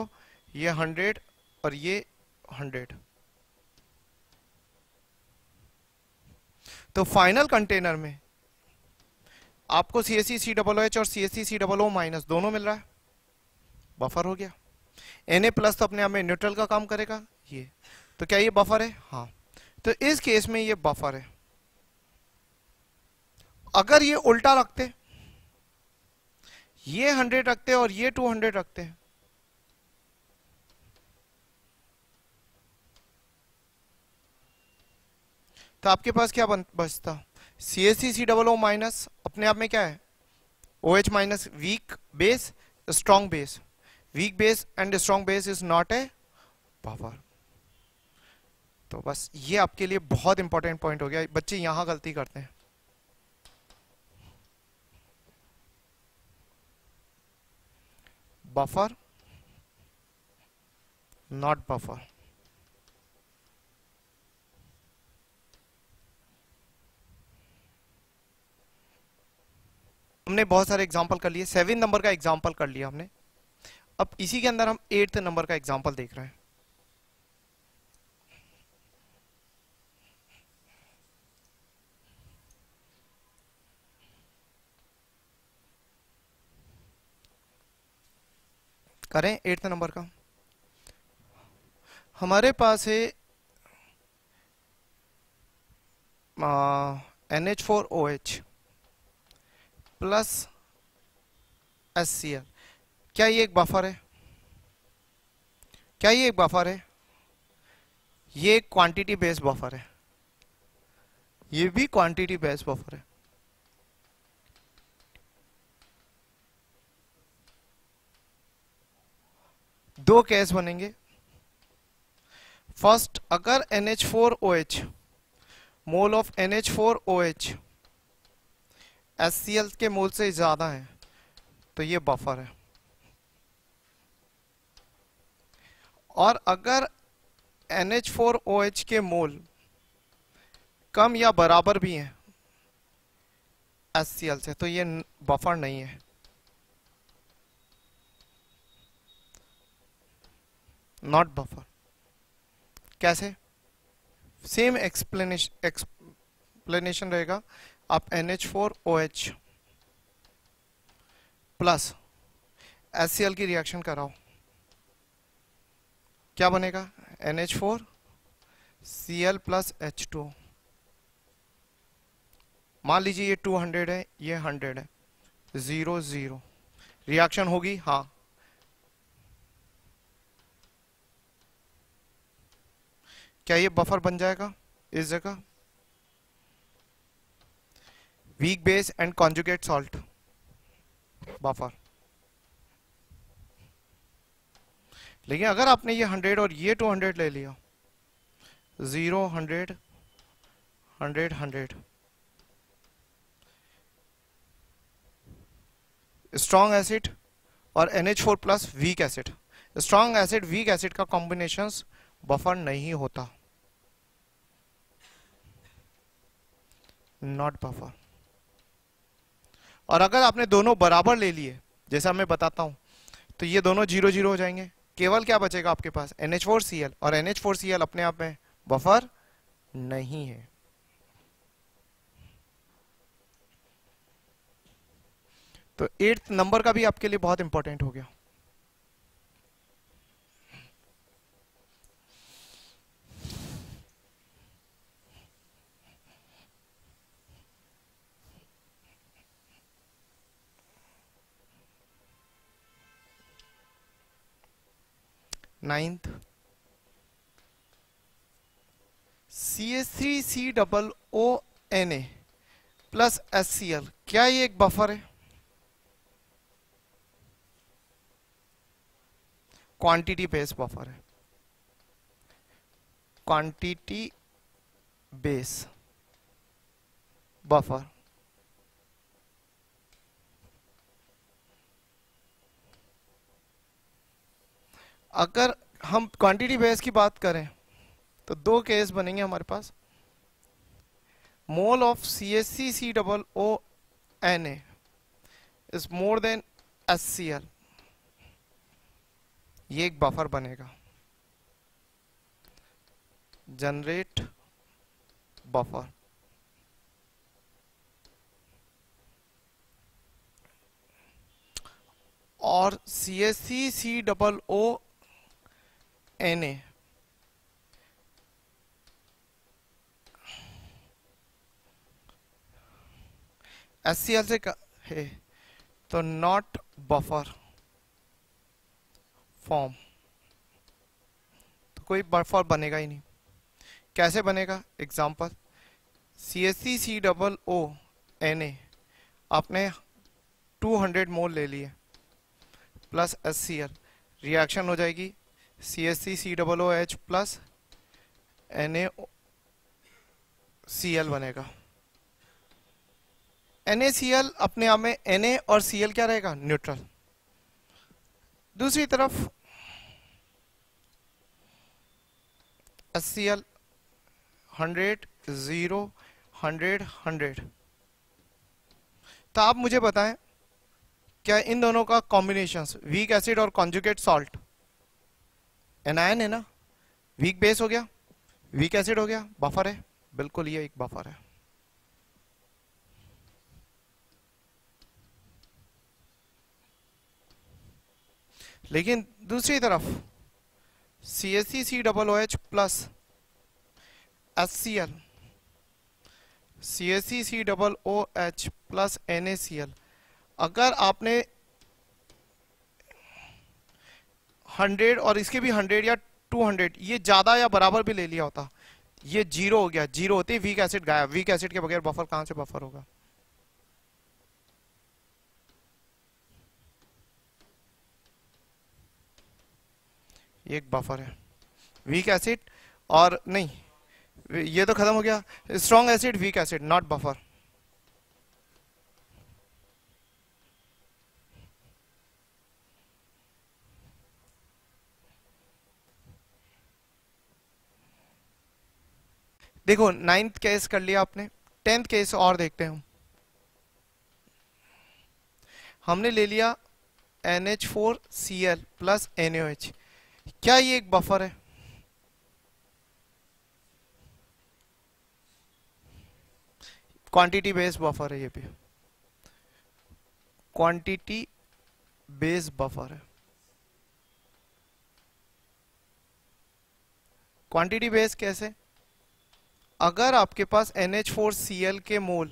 ये 100 और ये 100। तो फाइनल कंटेनर में आपको CAC COOH और CAC CO माइनस दोनों मिल रहा है, बफर हो गया। Na प्लस तो अपने आप में न्यूट्रल का काम करेगा ये, तो क्या ये बफर है? हाँ, तो इस केस में ये बफर है। अगर ये उल्टा रखते, ये 100 रखते और ये 200 रखते हैं तो आपके पास क्या बचता? CaCOO माइनस अपने आप में क्या है OH minus weak base strong base, weak base and strong base is not a power. तो बस ये आपके लिए बहुत इंपॉर्टेंट पॉइंट हो गया। बच्चे यहां गलती करते हैं, बफर नॉट बफर। हमने बहुत सारे एग्जांपल कर लिए, 7 नंबर का एग्जांपल कर लिया हमने, अब इसी के अंदर हम 8 नंबर का एग्जांपल देख रहे हैं। करें 8 नंबर का। हमारे पास है NH4OH प्लस HCl। क्या ये एक बफर है? क्या ये एक बफर है? ये एक क्वांटिटी बेस्ड बफर है, ये भी क्वांटिटी बेस्ड बफर है। दो केस बनेंगे। फर्स्ट, अगर NH4OH mole of NH4OH HCl के मोल से ज्यादा है तो ये बफर है, और अगर NH4OH के मोल कम या बराबर भी है HCl से तो ये बफर नहीं है, नॉट बफर। कैसे? सेम एक्सप्लेनेशन रहेगा। आप NH4OH प्लस HCl की रिएक्शन कराओ, क्या बनेगा NH4Cl प्लस H2। मान लीजिए ये 200 है ये 100 है, 0 0 रिएक्शन होगी। हाँ, क्या ये बफर बन जाएगा? इस जगह weak base and conjugate salt buffer. लेकिन अगर आपने ये 100 और ये 200 ले लिया, 0 100 100 100, स्ट्रॉन्ग एसिड और NH4 plus weak acid, strong acid weak acid का कॉम्बिनेशन बफर नहीं होता, नॉट बफर। और अगर आपने दोनों बराबर ले लिए जैसा मैं बताता हूं तो ये दोनों 0 0 हो जाएंगे। केवल क्या बचेगा आपके पास? NH4Cl, और NH4Cl अपने आप में बफर नहीं है। तो 8 नंबर का भी आपके लिए बहुत इंपॉर्टेंट हो गया। Ninth, CH3COONA प्लस HCl, क्या ये एक बफर है? क्वांटिटी बेस बफर है, क्वांटिटी बेस बफर। अगर हम क्वांटिटी बेस की बात करें तो दो केस बनेंगे हमारे पास, mole of CaCO Na is more than HCl, ये एक बफर बनेगा, जनरेट बफर। और CaCO Na HCl से है तो नॉट बफर फॉर्म, तो कोई बफर बनेगा ही नहीं। कैसे बनेगा? एग्जाम्पल CaCO Na आपने 200 मोल ले लिए प्लस HCl, रिएक्शन हो जाएगी CaCO H प्लस NaCl बनेगा। NaCl अपने आप में Na और Cl क्या रहेगा? न्यूट्रल। दूसरी तरफ HCl 100 0 100 100, तो आप मुझे बताएं क्या इन दोनों का कॉम्बिनेशंस वीक एसिड और कॉन्जुगेट सॉल्ट एनायन है ना, वीक बेस हो गया, वीक एसिड हो गया, बफर है, बिल्कुल ये एक बफर है। लेकिन दूसरी तरफ CaCCOH plus HCl CaCCOH plus NaCl, अगर आपने 100 और इसके भी 100 या 200 ये ज्यादा या बराबर भी ले लिया होता, ये जीरो हो गया, जीरो होते ही वीक एसिड गायब, वीक एसिड के बगैर बफर कहां से बफर होगा? ये एक बफर है वीक एसिड, और नहीं ये तो खत्म हो गया, strong acid weak acid not buffer. देखो 9th केस कर लिया आपने, 10th केस और देखते हैं हम। हमने ले लिया NH4Cl प्लस NaOH, क्या ये एक बफर है? क्वांटिटी बेस्ड बफर है, ये भी क्वांटिटी बेस्ड बफर है। क्वांटिटी बेस्ड कैसे? अगर आपके पास NH4Cl के मोल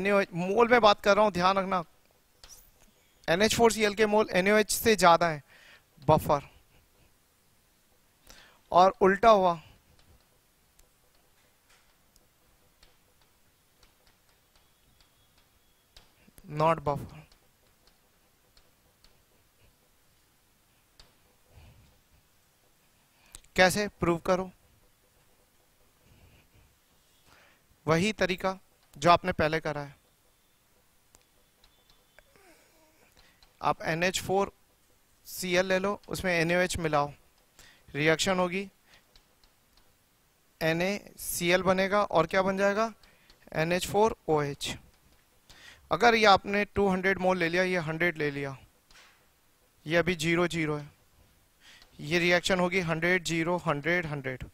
NaOH, मोल में बात कर रहा हूं ध्यान रखना, NH4Cl के मोल NaOH से ज्यादा है, बफर। और उल्टा हुआ नॉट बफर। कैसे प्रूव करो? वही तरीका जो आपने पहले करा है, आप NH4Cl ले लो, उसमें NaOH मिलाओ, रिएक्शन होगी, NaCl बनेगा और क्या बन जाएगा? NH4OH। अगर ये आपने 200 मोल ले लिया, ये 100 ले लिया, ये अभी 0 0 है, ये रिएक्शन होगी 100 0 100 100।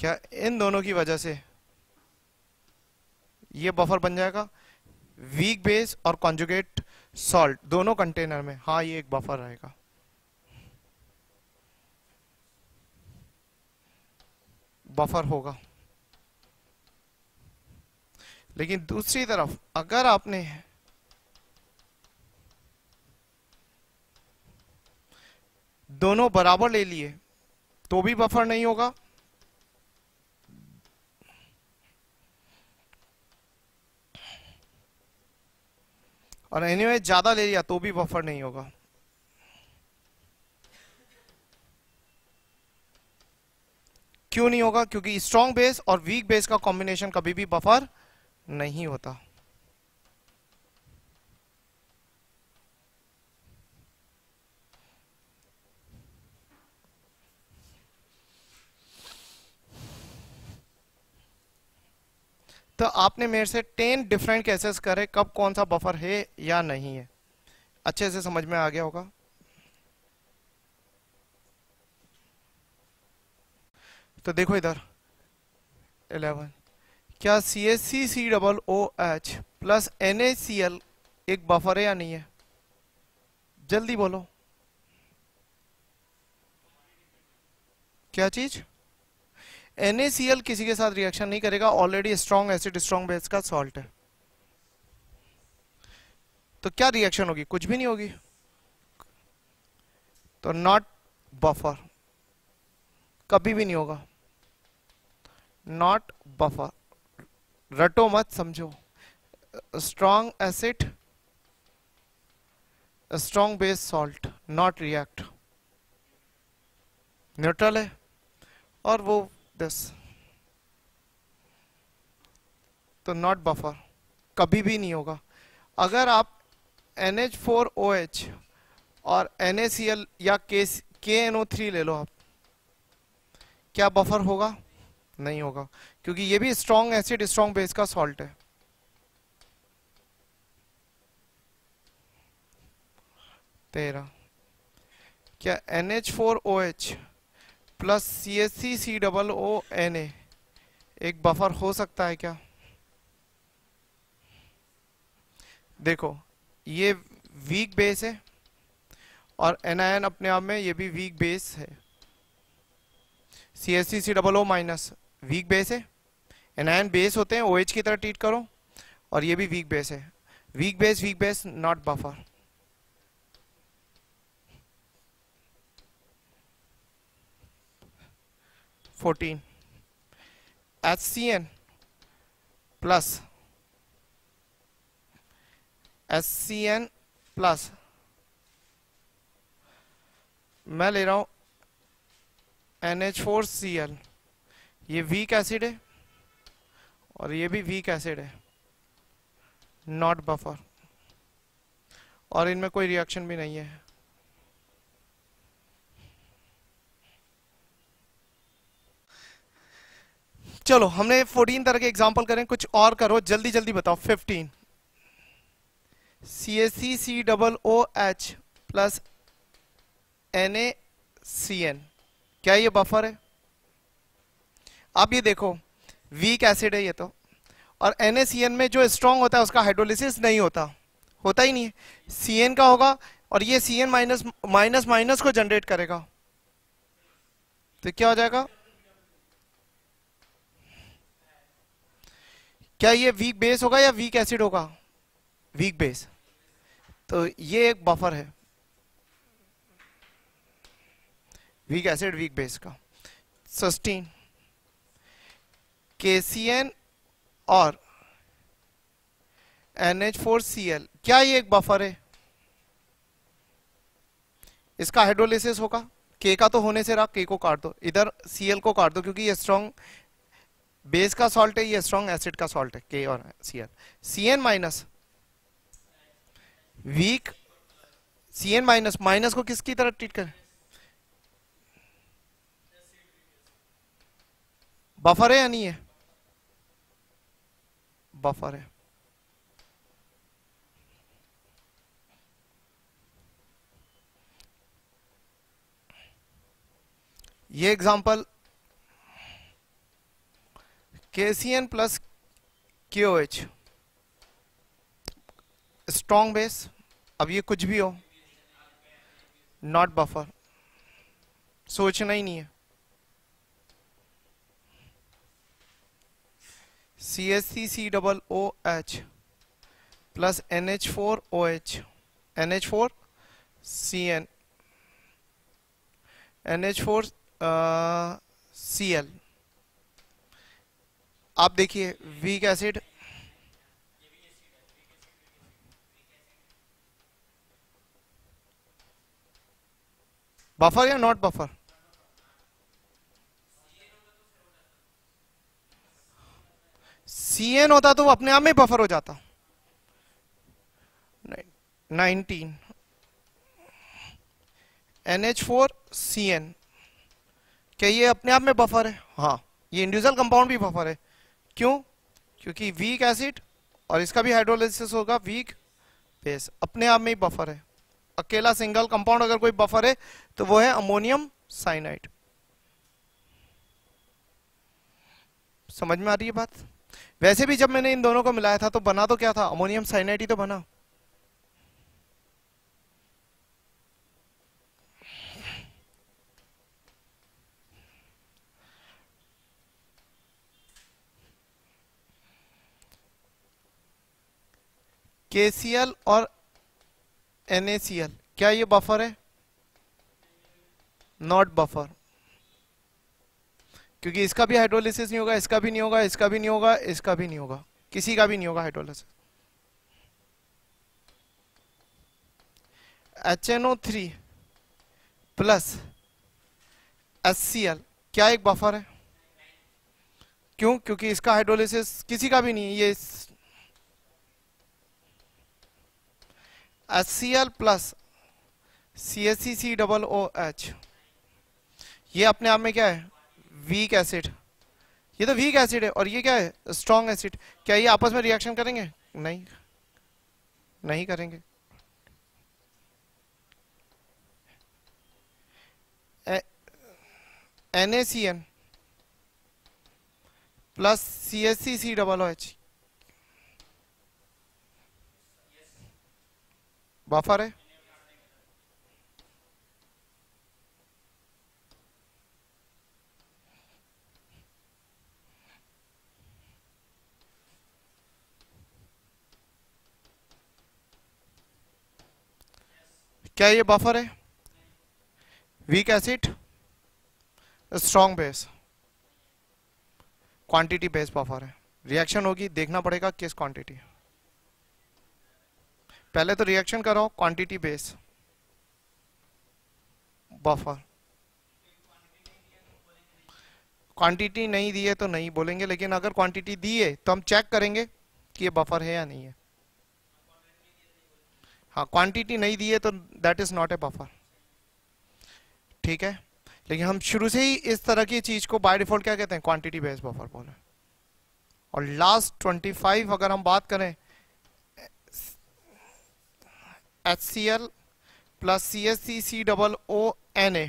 क्या इन दोनों की वजह से ये बफर बन जाएगा? वीक बेस और कॉन्जुगेट सॉल्ट दोनों कंटेनर में, हाँ ये एक बफर रहेगा। बफर होगा। लेकिन दूसरी तरफ अगर आपने दोनों बराबर ले लिए तो भी बफर नहीं होगा। और एनीवे ज्यादा ले लिया तो भी बफर नहीं होगा। क्यों नहीं होगा? क्योंकि स्ट्रॉन्ग बेस और वीक बेस का कॉम्बिनेशन कभी भी बफर नहीं होता। तो आपने मेरे से 10 डिफरेंट केसेस करे कब कौन सा बफर है या नहीं है, अच्छे से समझ में आ गया होगा। तो देखो इधर 11 क्या CaCCOOH प्लस NaCl एक बफर है या नहीं है, जल्दी बोलो क्या चीज। NaCl किसी के साथ रिएक्शन नहीं करेगा, already strong acid strong base का सॉल्ट है, तो क्या रिएक्शन होगी, कुछ भी नहीं होगी, तो नॉट बफर, कभी भी नहीं होगा नॉट बफर। रटो मत, समझो, strong acid strong base salt not react, neutral है, और वो दिस, तो नॉट बफर, कभी भी नहीं होगा। अगर आप NH4OH और NaCl या KNO3 ले लो, आप क्या बफर होगा, नहीं होगा, क्योंकि ये भी स्ट्रॉन्ग एसिड स्ट्रॉन्ग बेस का सॉल्ट है। क्या NH4OH प्लस CaCCOONA एक बफर हो सकता है क्या। देखो ये वीक बेस है और एनायन अपने आप में ये भी वीक बेस है। CaCCOO- वीक बेस है, एनायन बेस होते हैं, OH की तरह ट्रीट करो, और ये भी वीक बेस है, weak base not buffer. HCN plus मैं ले रहा हूं NH4Cl, ये वीक एसिड है और ये भी वीक एसिड है, नॉट बफर, और इनमें कोई रिएक्शन भी नहीं है। चलो हमने 14 तरह के एग्जाम्पल करें, कुछ और करो, जल्दी जल्दी बताओ। 15 CaCCOOH प्लस NaCN क्या ये बफर है। आप ये देखो वीक एसिड है ये तो, और NaCN में जो स्ट्रॉन्ग होता है उसका हाइड्रोलिसिस नहीं होता, होता ही नहीं है, CN का होगा, और ये CN माइनस माइनस माइनस को जनरेट करेगा, तो क्या हो जाएगा। क्या ये वीक बेस होगा या वीक एसिड होगा, वीक बेस, तो ये एक बफर है वीक एसिड वीक बेस का। 16 KCN और NH4Cl क्या ये एक बफर है, इसका हाइड्रोलिसिस होगा, K का तो होने से रहा, K को काट दो, इधर Cl को काट दो क्योंकि ये स्ट्रॉन्ग बेस का सॉल्ट है, ये स्ट्रॉन्ग एसिड का सॉल्ट है, K और Cl। Cn minus weak, Cn minus minus को किसकी तरह ट्रीट करें, बफर है या नहीं है, बफर है। ये example KCN plus KOH strong base, अब ये कुछ भी हो नॉट बफर, सोचना ही नहीं है। CaCCOOH plus NH4OH NH4Cn NH4Cl आप देखिए वीक एसिड, बफर या नॉट बफर, CN होता तो वो अपने आप में बफर हो जाता। 19 NH4Cn क्या ये अपने आप में बफर है, हाँ, ये इंडिविजुअल कंपाउंड भी बफर है, क्यों, क्योंकि वीक एसिड और इसका भी हाइड्रोलाइसिस होगा वीक बेस, अपने आप में ही बफर है। अकेला सिंगल कंपाउंड अगर कोई बफर है तो वो है अमोनियम साइनाइड। समझ में आ रही है बात? वैसे भी जब मैंने इन दोनों को मिलाया था तो बना तो क्या था, अमोनियम साइनाइड ही तो बना। KCl और NaCl क्या ये बफर है? नॉट बफर, क्योंकि इसका भी हाइड्रोलिसिस नहीं होगा, इसका भी नहीं होगा, इसका भी नहीं होगा, इसका भी नहीं होगा, किसी का भी नहीं होगा हाइड्रोलिसिस। HNO3 प्लस HCl क्या एक बफर है? क्यों? क्योंकि इसका हाइड्रोलिसिस किसी का भी नहीं है। ये HCl प्लस CaCCOOH ये अपने आप में क्या है, वीक एसिड। ये तो वीक एसिड है और ये क्या है, स्ट्रॉन्ग एसिड। क्या ये आपस में रिएक्शन करेंगे? नहीं, नहीं करेंगे। NaCN प्लस CaCCOOH बफर है। क्या ये बफर है? Weak acid strong base, quantity base buffer है। रिएक्शन होगी, देखना पड़ेगा किस क्वांटिटी। पहले तो रिएक्शन कराओ, क्वांटिटी बेस बफर। क्वांटिटी नहीं दी है तो नहीं बोलेंगे, लेकिन अगर क्वांटिटी दी है तो हम चेक करेंगे कि ये बफर है या नहीं है। हाँ, क्वांटिटी नहीं दी है तो that is not a buffer, ठीक है। लेकिन हम शुरू से ही इस तरह की चीज को बाय डिफॉल्ट क्या कहते हैं, क्वांटिटी बेस बफर बोले। और लास्ट 25 अगर हम बात करें, HCl प्लस CaCCOONA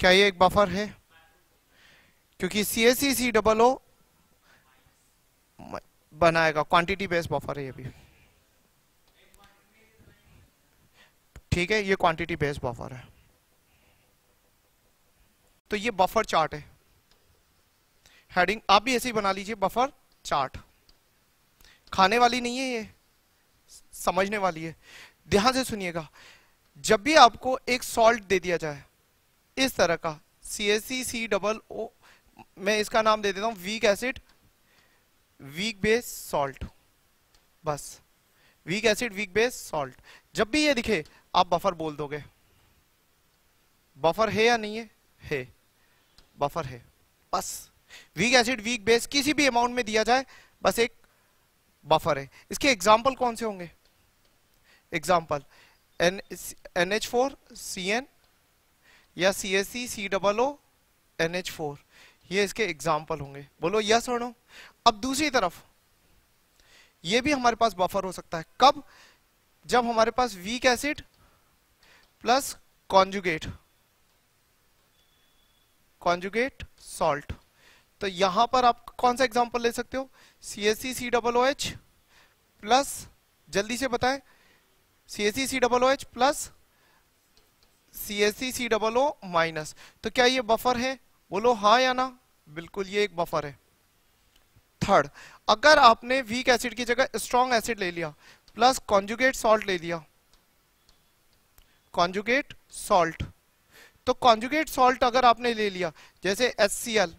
क्या ये एक बफर है? क्योंकि CaCCOO बनाएगा, क्वांटिटी बेस्ड बफर है ये भी, ठीक है। ये क्वांटिटी बेस्ड बफर है। तो ये बफर चार्ट है, हेडिंग आप भी ऐसे ही बना लीजिए, बफर चार्ट। खाने वाली नहीं है ये, समझने वाली है। ध्यान से सुनिएगा, जब भी आपको एक सॉल्ट दे दिया जाए इस तरह का CaCCOO, मैं इसका नाम दे देता हूं weak acid weak base salt, बस weak acid weak base salt. जब भी ये दिखे आप बफर बोल दोगे। बफर है या नहीं है? है, बफर है। बस वीक एसिड वीक बेस किसी भी अमाउंट में दिया जाए बस एक बफर है। इसके एग्जाम्पल कौन से होंगे? एग्जाम्पल NH4CN या CaCCOONH4, ये इसके एग्जाम्पल होंगे। बोलो यस और नो। अब दूसरी तरफ ये भी हमारे पास बफर हो सकता है, कब? जब हमारे पास weak acid plus conjugate salt. तो यहां पर आप कौन सा एग्जाम्पल ले सकते हो? CaCCOOH प्लस, जल्दी से बताएं, CaCCOOH प्लस CaCCOO माइनस। तो क्या ये बफर है? बोलो हाँ या ना। बिल्कुल ये एक बफर है। थर्ड, अगर आपने वीक एसिड की जगह स्ट्रॉन्ग एसिड ले लिया प्लस कॉन्जुगेट सॉल्ट ले लिया, कॉन्जुगेट सॉल्ट, तो कॉन्जुगेट सॉल्ट अगर आपने ले लिया जैसे HCl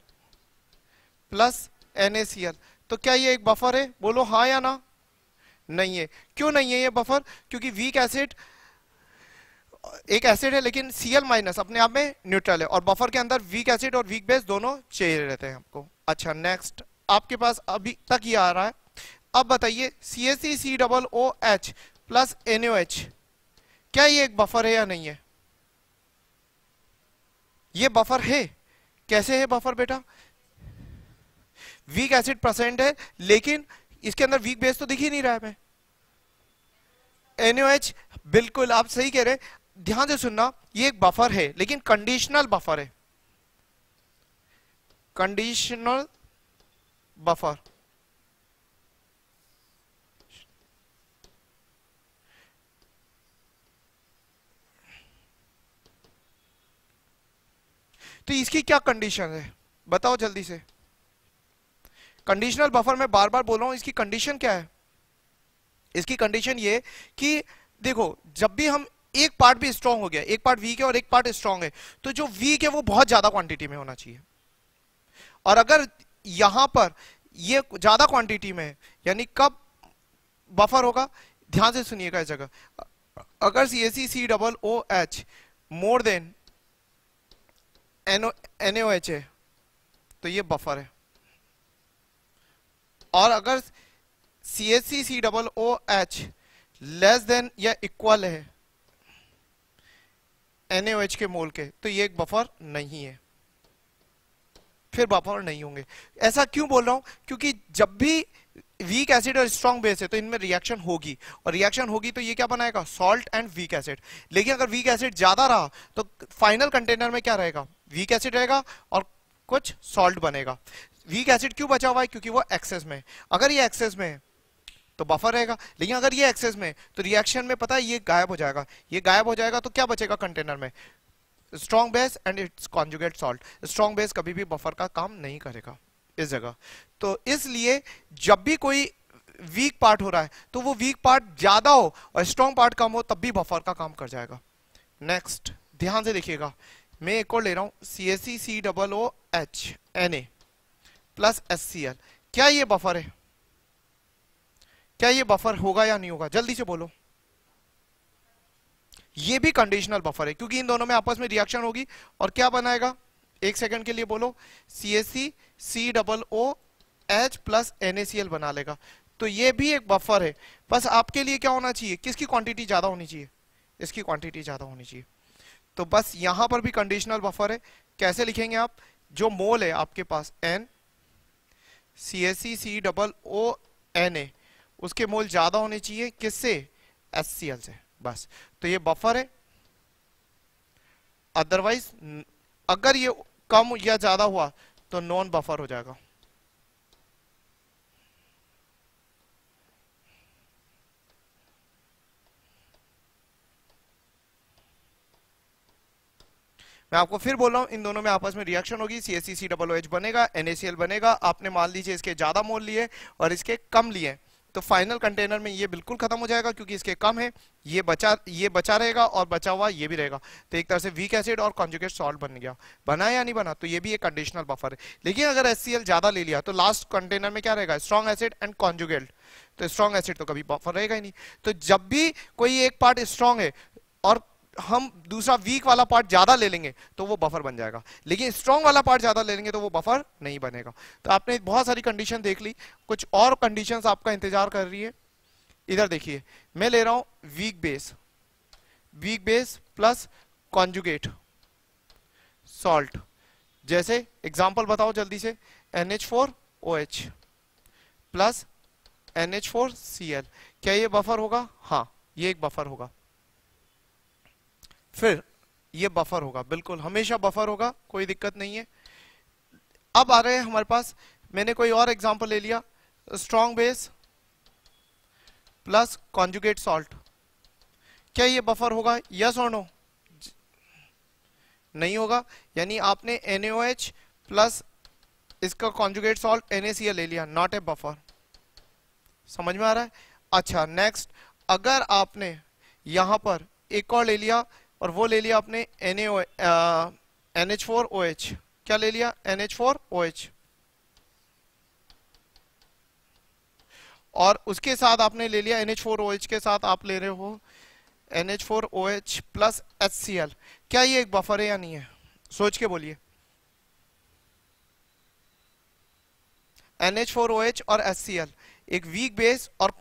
प्लस NaCl, तो क्या ये एक बफर है? बोलो हाँ या ना। नहीं है। क्यों नहीं है ये बफर? क्योंकि वीक एसिड एक एसिड है लेकिन Cl माइनस अपने आप में न्यूट्रल है, और बफर के अंदर वीक एसिड और वीक बेस दोनों चाहिए रहते हैं आपको। अच्छा, नेक्स्ट आपके पास अभी तक ये आ रहा है। अब बताइए CaCCOOH प्लस NaOH क्या ये एक बफर है या नहीं है? ये बफर है। कैसे है बफर बेटा? वीक एसिड प्रेजेंट है, लेकिन इसके अंदर वीक बेस तो दिख ही नहीं रहा है हमें। NaOH बिल्कुल आप सही कह रहे हैं, ध्यान से सुनना, ये एक बफर है लेकिन कंडीशनल बफर है, कंडीशनल बफर। तो इसकी क्या कंडीशन है बताओ जल्दी से। कंडीशनल बफर मैं बार बार बोल रहा हूं, इसकी कंडीशन क्या है? इसकी कंडीशन ये कि देखो जब भी हम एक पार्ट भी स्ट्रांग हो गया, एक पार्ट वीक है और एक पार्ट स्ट्रांग है, तो जो वीक है वो बहुत ज्यादा क्वांटिटी में होना चाहिए, और अगर यहां पर ये ज्यादा क्वांटिटी में है, यानी कब बफर होगा, ध्यान से सुनिएगा इस जगह, अगर CaCCOOH मोर देन NaOH है तो ये बफर है, और अगर CaCCOOH लेस देन या इक्वल है NaOH के मोल के, तो ये एक बफर नहीं है, फिर बफर नहीं होंगे। ऐसा क्यों बोल रहा हूं? क्योंकि जब भी वीक एसिड और स्ट्रॉन्ग बेस है तो इनमें रिएक्शन होगी, और रिएक्शन होगी तो ये क्या बनाएगा, सॉल्ट एंड वीक एसिड। लेकिन अगर वीक एसिड ज्यादा रहा तो फाइनल कंटेनर में क्या रहेगा, वीक एसिड रहेगा और कुछ सॉल्ट बनेगा। वीक एसिड क्यों बचा हुआ है? क्योंकि वो एक्सेस में है। अगर ये एक्सेस में है तो बफर रहेगा, लेकिन अगर ये एक्सेस में है तो रिएक्शन में पता है ये गायब हो जाएगा, ये गायब हो जाएगा तो क्या बचेगा कंटेनर में, strong base and its conjugate salt. Strong base कभी भी बफर का काम नहीं करेगा इस जगह। तो इसलिए जब भी कोई वीक पार्ट हो रहा है तो वो वीक पार्ट ज्यादा हो और स्ट्रॉन्ग पार्ट कम हो तब भी बफर का काम कर जाएगा। नेक्स्ट ध्यान से देखिएगा, मैं एक और ले रहा हूं CaCCOOH Na प्लस HCl, क्या ये बफर है? क्या ये बफर होगा या नहीं होगा जल्दी से बोलो। ये भी कंडीशनल बफर है क्योंकि इन दोनों में आपस में रिएक्शन होगी और क्या बनाएगा, एक सेकंड के लिए बोलो, CaCCOOH प्लस NaCl बना लेगा, तो ये भी एक बफर है। बस आपके लिए क्या होना चाहिए, किसकी क्वांटिटी ज्यादा होनी चाहिए, इसकी क्वांटिटी ज्यादा होनी चाहिए। तो बस यहां पर भी कंडीशनल बफर है। कैसे लिखेंगे आप, जो मोल है आपके पास N CaCCOONA उसके मोल ज्यादा होने चाहिए किससे, HCl से, बस। तो ये बफर है, अदरवाइज अगर ये कम या ज्यादा हुआ तो नॉन बफर हो जाएगा। मैं आपको फिर बोल रहा हूं इन दोनों में आपस में रिएक्शन होगी, CaCCOOH बनेगा, NaCl बनेगा। आपने मान लीजिए इसके ज्यादा मोल लिए और इसके कम लिए, तो फाइनल कंटेनर में ये बिल्कुल खत्म हो जाएगा क्योंकि इसके कम है, ये बचा रहेगा और बचा हुआ ये भी रहेगा। तो एक तरह से वीक एसिड और कॉन्जुगेट सॉल्ट बन गया, बना या नहीं बना, तो ये भी एक कंडीशनल बफर है। लेकिन अगर HCl ज्यादा ले लिया तो लास्ट कंटेनर में क्या रहेगा, स्ट्रॉन्ग एसिड एंड कॉन्जुगेट, तो स्ट्रॉन्ग एसिड तो कभी बफर रहेगा ही नहीं। तो जब भी कोई एक पार्ट स्ट्रॉन्ग है और हम दूसरा वीक वाला पार्ट ज्यादा ले लेंगे तो वो बफर बन जाएगा, लेकिन स्ट्रॉन्ग वाला पार्ट ज्यादा ले लेंगे तो वो बफर नहीं बनेगा। तो आपने बहुत सारी कंडीशन देख ली, कुछ और कंडीशंस आपका इंतजार कर रही है। इधर देखिए मैं ले रहा हूं weak base plus conjugate salt, जैसे एग्जाम्पल बताओ जल्दी से, NH4OH प्लस NH4Cl, क्या ये बफर होगा? हाँ ये एक बफर होगा, फिर ये बफर होगा, बिल्कुल हमेशा बफर होगा, कोई दिक्कत नहीं है। अब आ रहे हैं हमारे पास, मैंने कोई और एग्जांपल ले लिया, strong base plus conjugate salt, क्या ये बफर होगा, यस और नो? नहीं होगा, यानी आपने NaOH प्लस इसका कॉन्जुगेट सॉल्ट NaCl ले लिया, नॉट ए बफर। समझ में आ रहा है? अच्छा नेक्स्ट, अगर आपने यहां पर एक और ले लिया और वो ले लिया आपने NH4OH, क्या ले लिया, NH4OH, और उसके साथ आपने ले लिया NH4OH के साथ आप ले रहे हो NH4OH प्लस HCl, क्या ये एक बफर है या नहीं है, सोच के बोलिए। NH4OH और HCl एक वीक बेस और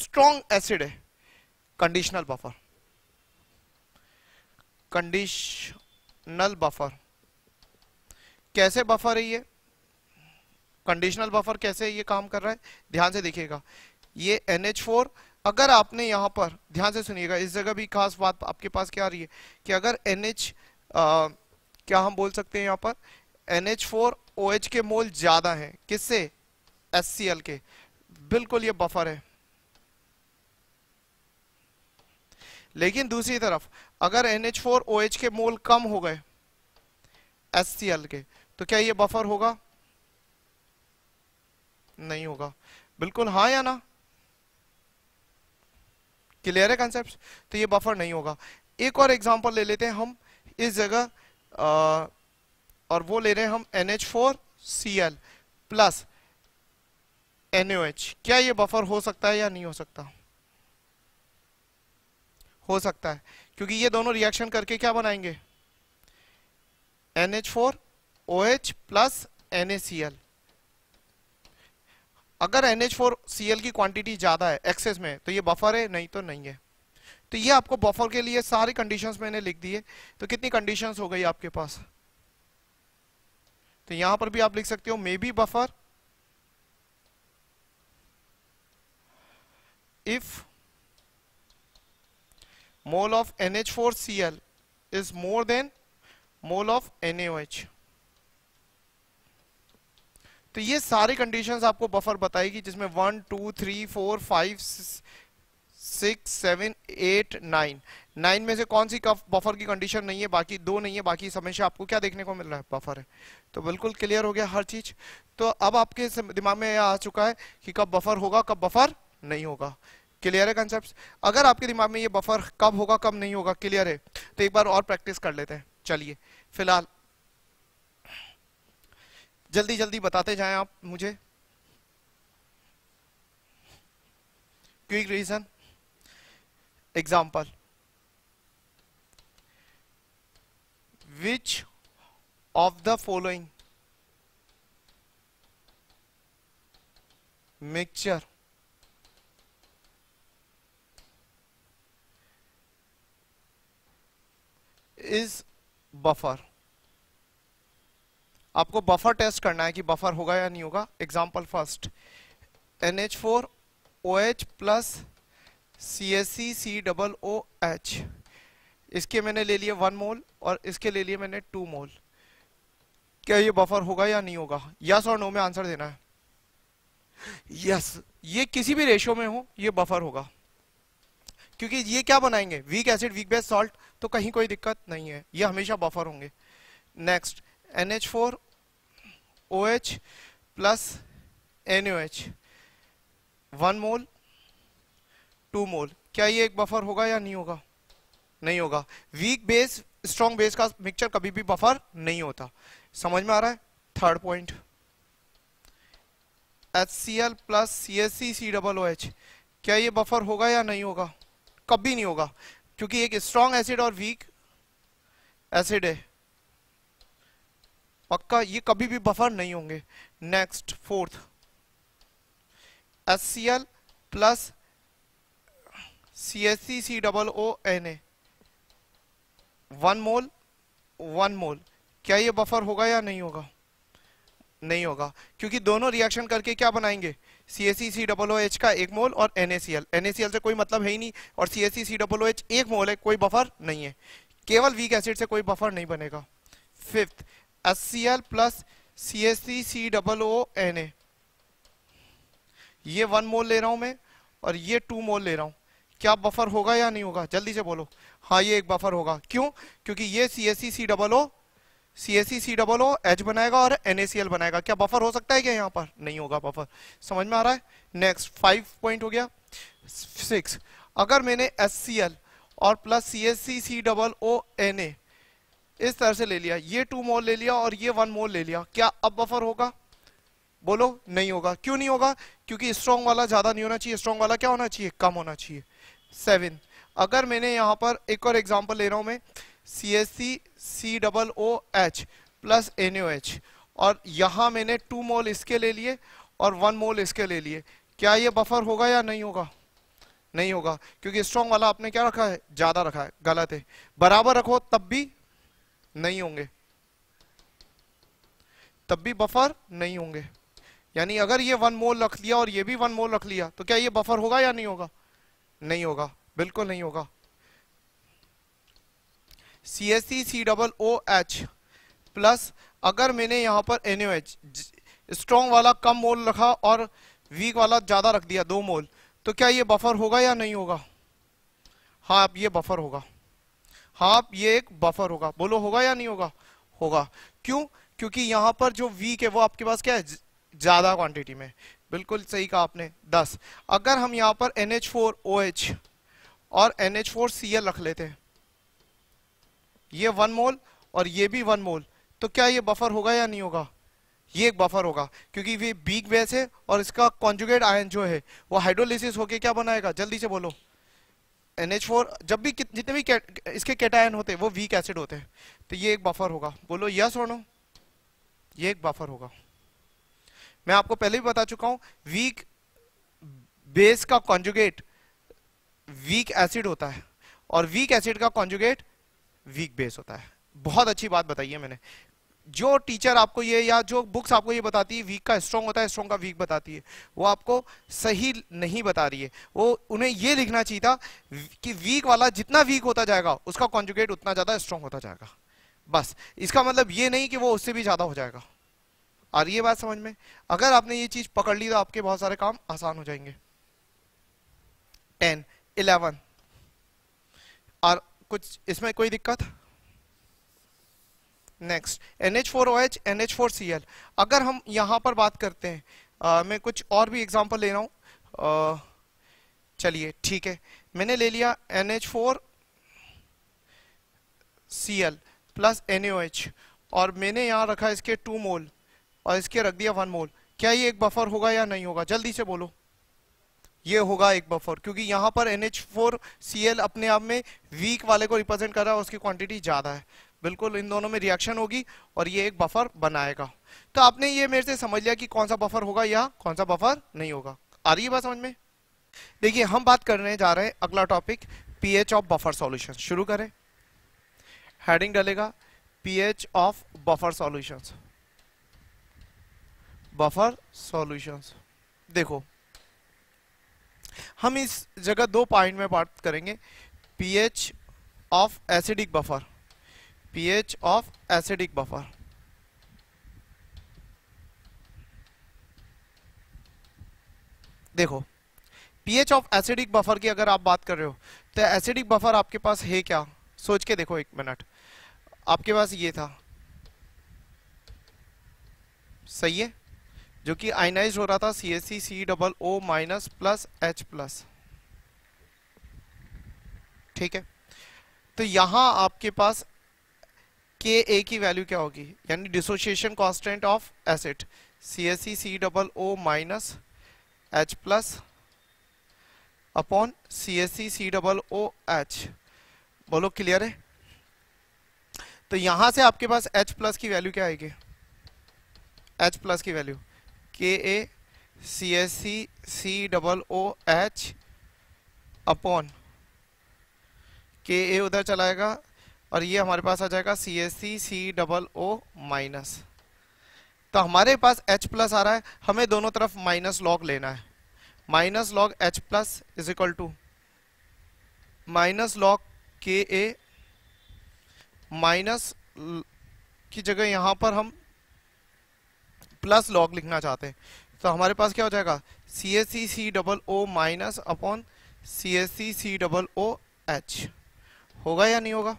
स्ट्रॉन्ग एसिड है, कंडीशनल बफर, कंडीशनल बफर। कैसे बफर है ये, कंडीशनल बफर कैसे ये काम कर रहा है, ध्यान से देखिएगा। ये NH4, अगर आपने यहाँ पर ध्यान से सुनिएगा, इस जगह भी खास बात आपके पास क्या आ रही है कि अगर क्या हम बोल सकते हैं यहाँ पर NH4OH के मोल ज्यादा हैं किससे, HCl के, बिल्कुल ये बफर है। लेकिन दूसरी तरफ अगर NH4OH के मोल कम हो गए HCl के, तो क्या ये बफर होगा? नहीं होगा, बिल्कुल हाँ या ना, क्लियर है कॉन्सेप्ट? तो ये बफर नहीं होगा। एक और एग्जांपल ले लेते हैं हम इस जगह और वो ले रहे हैं हम NH4Cl प्लस NaOH, क्या ये बफर हो सकता है या नहीं हो सकता? हो सकता है, क्योंकि ये दोनों रिएक्शन करके क्या बनाएंगे, NH4OH प्लस NaCl। अगर NH4Cl की क्वांटिटी ज्यादा है एक्सेस में तो ये बफर है, नहीं तो नहीं है। तो ये आपको बफर के लिए सारी कंडीशंस मैंने लिख दी है। तो कितनी कंडीशंस हो गई आपके पास? तो यहां पर भी आप लिख सकते हो may be buffer if mole of NH4Cl is more than mole of NaOH। तो ये सारी कंडीशंस आपको बफर बताएगी, जिसमें 1 2 3 4 5 6 7 8 9, 9 में से कौन सी बफर की कंडीशन नहीं है, बाकी दो नहीं है, बाकी हमेशा आपको क्या देखने को मिल रहा है, बफर है। तो बिल्कुल क्लियर हो गया हर चीज। तो अब आपके दिमाग में आ चुका है कि कब बफर होगा कब बफर नहीं होगा, क्लियर है कॉन्सेप्ट? अगर आपके दिमाग में ये बफर कब होगा कब नहीं होगा क्लियर है, तो एक बार और प्रैक्टिस कर लेते हैं। चलिए फिलहाल जल्दी जल्दी बताते जाएं आप मुझे, quick reason example, which of the following mixture is buffer. आपको बफर टेस्ट करना है कि बफर होगा या नहीं होगा। Example first, NH4OH plus CaCCOOH, इसके मैंने ले लिए 1 मोल और इसके ले लिए मैंने 2 मोल। क्या ये बफर होगा या नहीं होगा? यस और नो में आंसर देना है। यस ये किसी भी रेशियो में हो ये बफर होगा, क्योंकि ये क्या बनाएंगे, weak acid weak base salt, तो कहीं कोई दिक्कत नहीं है, ये हमेशा बफर होंगे। नेक्स्ट, NH4OH प्लस NaOH 1 मोल 2 मोल, क्या ये एक बफर होगा या नहीं होगा? नहीं होगा। वीक बेस स्ट्रॉन्ग बेस का मिक्सचर कभी भी बफर नहीं होता, समझ में आ रहा है? Third point, HCl plus CaCCOOH, क्या ये बफर होगा या नहीं होगा? कभी नहीं होगा, क्योंकि एक स्ट्रॉन्ग एसिड और वीक एसिड है, पक्का ये कभी भी बफर नहीं होंगे। Next fourth, HCl plus CaCCOONA 1 mole 1 mole, क्या ये बफर होगा या नहीं होगा? नहीं होगा, क्योंकि दोनों रिएक्शन करके क्या बनाएंगे, CaCCOOH का 1 मोल और NaCl, NaCl से कोई मतलब है ही नहीं और CaCCOOH 1 मोल है, कोई बफर नहीं है, केवल वीक एसिड से कोई बफर नहीं बनेगा। फिफ्थ, HCl प्लस CaCCOONA, ये 1 मोल ले रहा हूं मैं और ये 2 मोल ले रहा हूं, क्या बफर होगा या नहीं होगा? जल्दी से बोलो। हाँ ये एक बफर होगा, क्यों? क्योंकि ये CaCCOOH बनाएगा और NaCl बनाएगा। क्या बफर हो सकता है क्या यहाँ पर? नहीं होगा बफर, समझ में आ रहा है? नेक्स्ट 5 पॉइंट हो गया। 6, अगर मैंने HCl और प्लस CaCCOONA इस तरह से ले लिया, ये 2 मोल ले लिया और ये 1 मोल ले लिया, क्या अब बफर होगा? बोलो नहीं होगा। क्यों नहीं होगा? क्योंकि स्ट्रॉन्ग वाला ज्यादा नहीं होना चाहिए, स्ट्रॉन्ग वाला क्या होना चाहिए, कम होना चाहिए। 7, अगर मैंने यहाँ पर एक और एग्जाम्पल ले रहा हूं मैं, CaCCOOH प्लस NaOH और यहाँ मैंने 2 मोल इसके ले लिए और 1 मोल इसके ले लिए, क्या ये बफर होगा या नहीं होगा? नहीं होगा, क्योंकि स्ट्रॉन्ग वाला आपने क्या रखा है, ज्यादा रखा है, गलत है। बराबर रखो तब भी नहीं होंगे, तब भी बफर नहीं होंगे। यानी अगर ये वन मोल रख लिया और ये भी वन मोल रख लिया तो क्या ये बफर होगा या नहीं होगा? नहीं होगा, बिल्कुल नहीं होगा। CaCOOH प्लस अगर मैंने यहाँ पर NaOH स्ट्रॉन्ग वाला कम मोल रखा और वीक वाला ज्यादा रख दिया 2 मोल, तो क्या ये बफर होगा या नहीं होगा? हाँ अब ये बफर होगा, हाँ अब ये एक बफर होगा। बोलो होगा या नहीं होगा? होगा। क्यों? क्योंकि यहाँ पर जो वीक है वो आपके पास क्या है? ज्यादा क्वांटिटी में। बिल्कुल सही कहा आपने। 10 अगर हम यहाँ पर NH4OH और NH4Cl रख लेते हैं, ये 1 मोल और ये भी 1 मोल, तो क्या ये बफर होगा या नहीं होगा? ये एक बफर होगा क्योंकि ये बीक बेस है और इसका कॉन्जुगेट आयन जो है वो हाइड्रोलिसिस होके क्या बनाएगा? जल्दी से बोलो। NH4 जब भी जितने भी इसके कैटायन होते हैं वो वीक एसिड होते हैं, तो ये एक बफर होगा। बोलो यस और नो, ये एक बफर होगा। मैं आपको पहले भी बता चुका हूं वीक बेस का कॉन्जुगेट वीक एसिड होता है और वीक एसिड का कॉन्जुगेट वीक बेस होता है। बहुत अच्छी बात बताई है मैंने। जो टीचर आपको ये या जो बुक्स आपको ये बताती है वीक का स्ट्रॉन्ग होता है, स्ट्रॉन्ग का वीक बताती है, वो आपको सही नहीं बता रही है। वो उन्हें ये लिखना चाहिए था कि वीक वाला जितना वीक होता जाएगा उसका कॉन्जुगेट उतना ज्यादा स्ट्रॉन्ग होता जाएगा। बस इसका मतलब ये नहीं कि वो उससे भी ज्यादा हो जाएगा। आ रही है बात समझ में? अगर आपने ये चीज पकड़ ली तो आपके बहुत सारे काम आसान हो जाएंगे। 10, 11 और कुछ इसमें कोई दिक्कत? नेक्स्ट NH4OH NH4Cl अगर हम यहाँ पर बात करते हैं, मैं कुछ और भी एग्जांपल ले रहा हूँ। चलिए ठीक है, मैंने ले लिया NH4Cl प्लस NaOH और मैंने यहाँ रखा इसके 2 मोल और इसके रख दिया 1 मोल। क्या ये एक बफर होगा या नहीं होगा? जल्दी से बोलो। ये होगा एक बफर क्योंकि यहाँ पर NH4Cl अपने आप में वीक वाले को रिप्रेजेंट कर रहा है, उसकी क्वांटिटी ज्यादा है। बिल्कुल इन दोनों में रिएक्शन होगी और ये एक बफर बनाएगा। तो आपने ये मेरे से समझ लिया कि कौन सा बफर होगा या कौन सा बफर नहीं होगा। आ रही है बात समझ में? देखिए हम बात करने जा रहे हैं अगला topic pH of buffer solution. शुरू करें, हेडिंग डलेगा pH of buffer solutions. Buffer solutions देखो हम इस जगह 2 पॉइंट में बात करेंगे pH of acidic buffer, pH of acidic buffer. देखो pH ऑफ एसिडिक बफर की अगर आप बात कर रहे हो तो एसिडिक बफर आपके पास है क्या? सोच के देखो 1 मिनट। आपके पास ये था, सही है, जो कि आयनाइज हो रहा था CaCO- प्लस H+। ठीक है, तो यहां आपके पास Ka की वैल्यू क्या होगी? यानी dissociation constant of acid CaCO- H+ upon CaCO- H। बोलो क्लियर है? तो यहां से आपके पास H+ की वैल्यू क्या आएगी? H+ की value Ka CaCOOH upon Ka उधर चलाएगा और ये हमारे पास आ जाएगा CaCO-। तो हमारे पास H+ आ रहा है, हमें दोनों तरफ माइनस लॉग लेना है। Minus log H+ is equal to minus log Ka, minus की जगह यहां पर हम प्लस लॉग लिखना चाहते हैं, तो हमारे पास क्या हो जाएगा? CaCO- अपॉन CaCO- H होगा या नहीं होगा?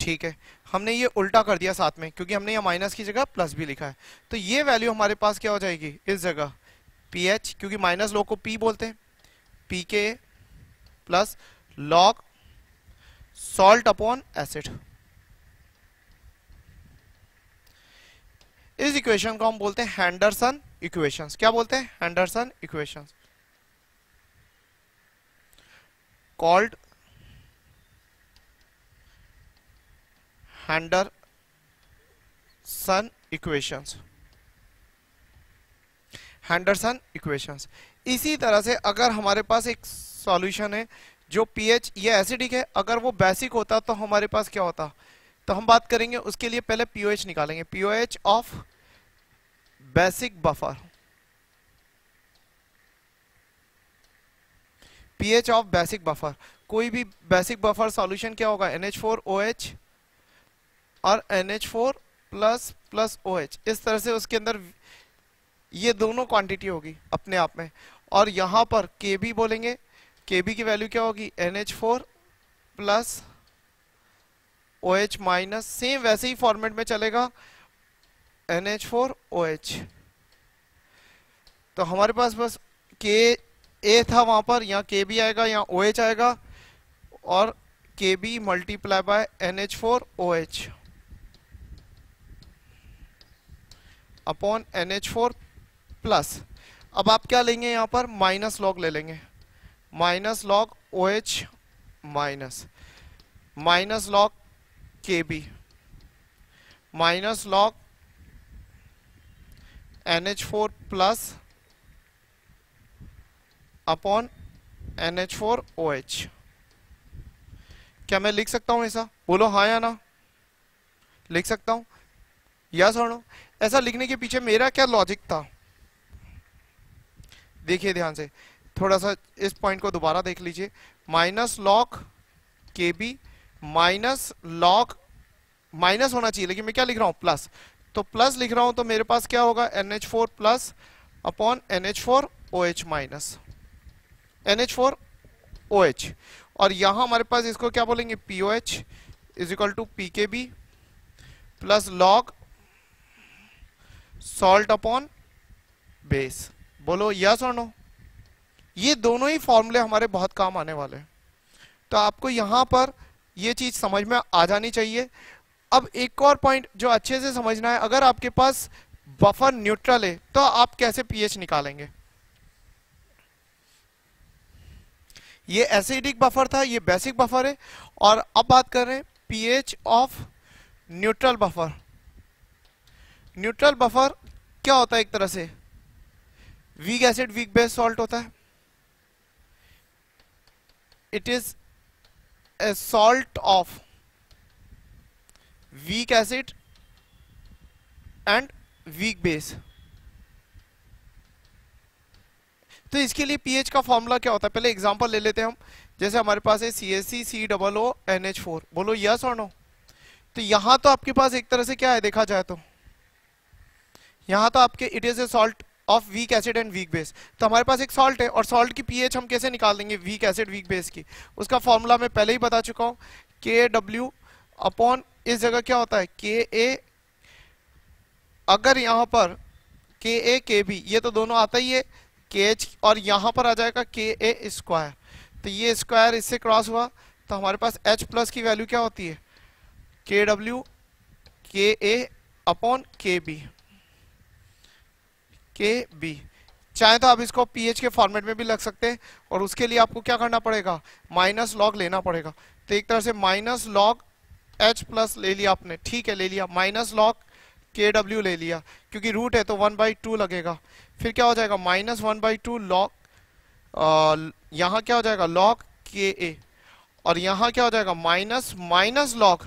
ठीक है, हमने ये उल्टा कर दिया साथ में क्योंकि हमने यहाँ माइनस की जगह प्लस भी लिखा है। तो ये वैल्यू हमारे पास क्या हो जाएगी? इस जगह pH, क्योंकि माइनस लॉग को P बोलते हैं, pKa plus log salt upon acid. इस इक्वेशन को हम बोलते हैं हैंडरसन इक्वेशंस। क्या बोलते हैं? Henderson equations, called Henderson equations. Henderson equations. इसी तरह से अगर हमारे पास एक सॉल्यूशन है जो pH या एसिडिक है, अगर वो बेसिक होता तो हमारे पास क्या होता? तो हम बात करेंगे उसके लिए, पहले POH निकालेंगे, POH of basic buffer, pH of basic buffer. कोई भी बेसिक बफर सॉल्यूशन क्या होगा, NH4OH और NH4++OH, इस तरह से उसके अंदर ये दोनों क्वांटिटी होगी अपने आप में। और यहाँ पर Kb बोलेंगे, Kb की वैल्यू क्या होगी, NH4+OH-। सेम वैसे ही फॉर्मेट में चलेगा NH4OH। तो हमारे पास बस Ka था वहां पर, यहाँ Kb आएगा, यहाँ OH आएगा और Kb multiply bye NH4OH upon NH4+। अब आप क्या लेंगे यहाँ पर, माइनस लॉग ले लेंगे, minus log OH minus, minus log Kb, minus log NH4+ upon NH4OH। क्या मैं लिख सकता हूं ऐसा, बोलो हाँ या ना, लिख सकता हूं या सुनो। ऐसा लिखने के पीछे मेरा क्या लॉजिक था, देखिए ध्यान से, थोड़ा सा इस पॉइंट को दोबारा देख लीजिए। Minus log Kb minus log, minus होना चाहिए लेकिन मैं क्या लिख रहा हूं, प्लस, तो प्लस लिख रहा हूं। तो मेरे पास क्या होगा, NH4+ अपॉन NH4OH-, NH4OH। और यहां हमारे पास इसको क्या बोलेंगे, POH is equal to PKB plus log salt upon base. बोलो यस और नो। ये दोनों ही फॉर्मूले हमारे बहुत काम आने वाले हैं, तो आपको यहां पर ये चीज समझ में आ जानी चाहिए। अब एक और पॉइंट जो अच्छे से समझना है, अगर आपके पास बफर न्यूट्रल है तो आप कैसे पीएच निकालेंगे। ये एसिडिक बफर था, ये बेसिक बफर है, और अब बात कर रहे हैं pH of neutral buffer. Neutral buffer क्या होता है, एक तरह से weak acid weak base salt होता है। It is a salt of weak acid and weak base. तो इसके लिए पीएच का फॉर्मूला क्या होता है, पहले एग्जांपल ले लेते हैं हम। जैसे हमारे पास है CaCO NH4, बोलो यस और नो। तो यहां तो आपके पास एक तरह से क्या है, देखा जाए तो यहां तो आपके it is a salt of weak acid and weak base. तो हमारे पास एक सॉल्ट है और सॉल्ट की पीएच हम कैसे निकाल देंगे, वीक एसिड वीक बेस की। उसका फॉर्मूला मैं पहले ही बता चुका हूं, KW अपॉन, इस जगह क्या होता है Ka, अगर यहां पर Ka Kb ये तो दोनों आता ही है Kh, और यहां पर आ जाएगा Ka²। तो ये स्क्वायर इससे क्रॉस हुआ, तो हमारे पास H+ की वैल्यू क्या होती है, Kw Ka अपॉन Kb। चाहे तो आप इसको पीएच के फॉर्मेट में भी लग सकते हैं, और उसके लिए आपको क्या करना पड़ेगा, माइनस लॉग लेना पड़ेगा। तो एक तरह से माइनस लॉग H+ ले लिया आपने, ठीक है ले लिया, माइनस लॉग Kw ले लिया, क्योंकि रूट है तो 1/2 लगेगा। फिर क्या हो जाएगा, माइनस 1/2 लॉग, यहाँ क्या हो जाएगा लॉग Ka, और यहाँ क्या हो जाएगा माइनस माइनस लॉग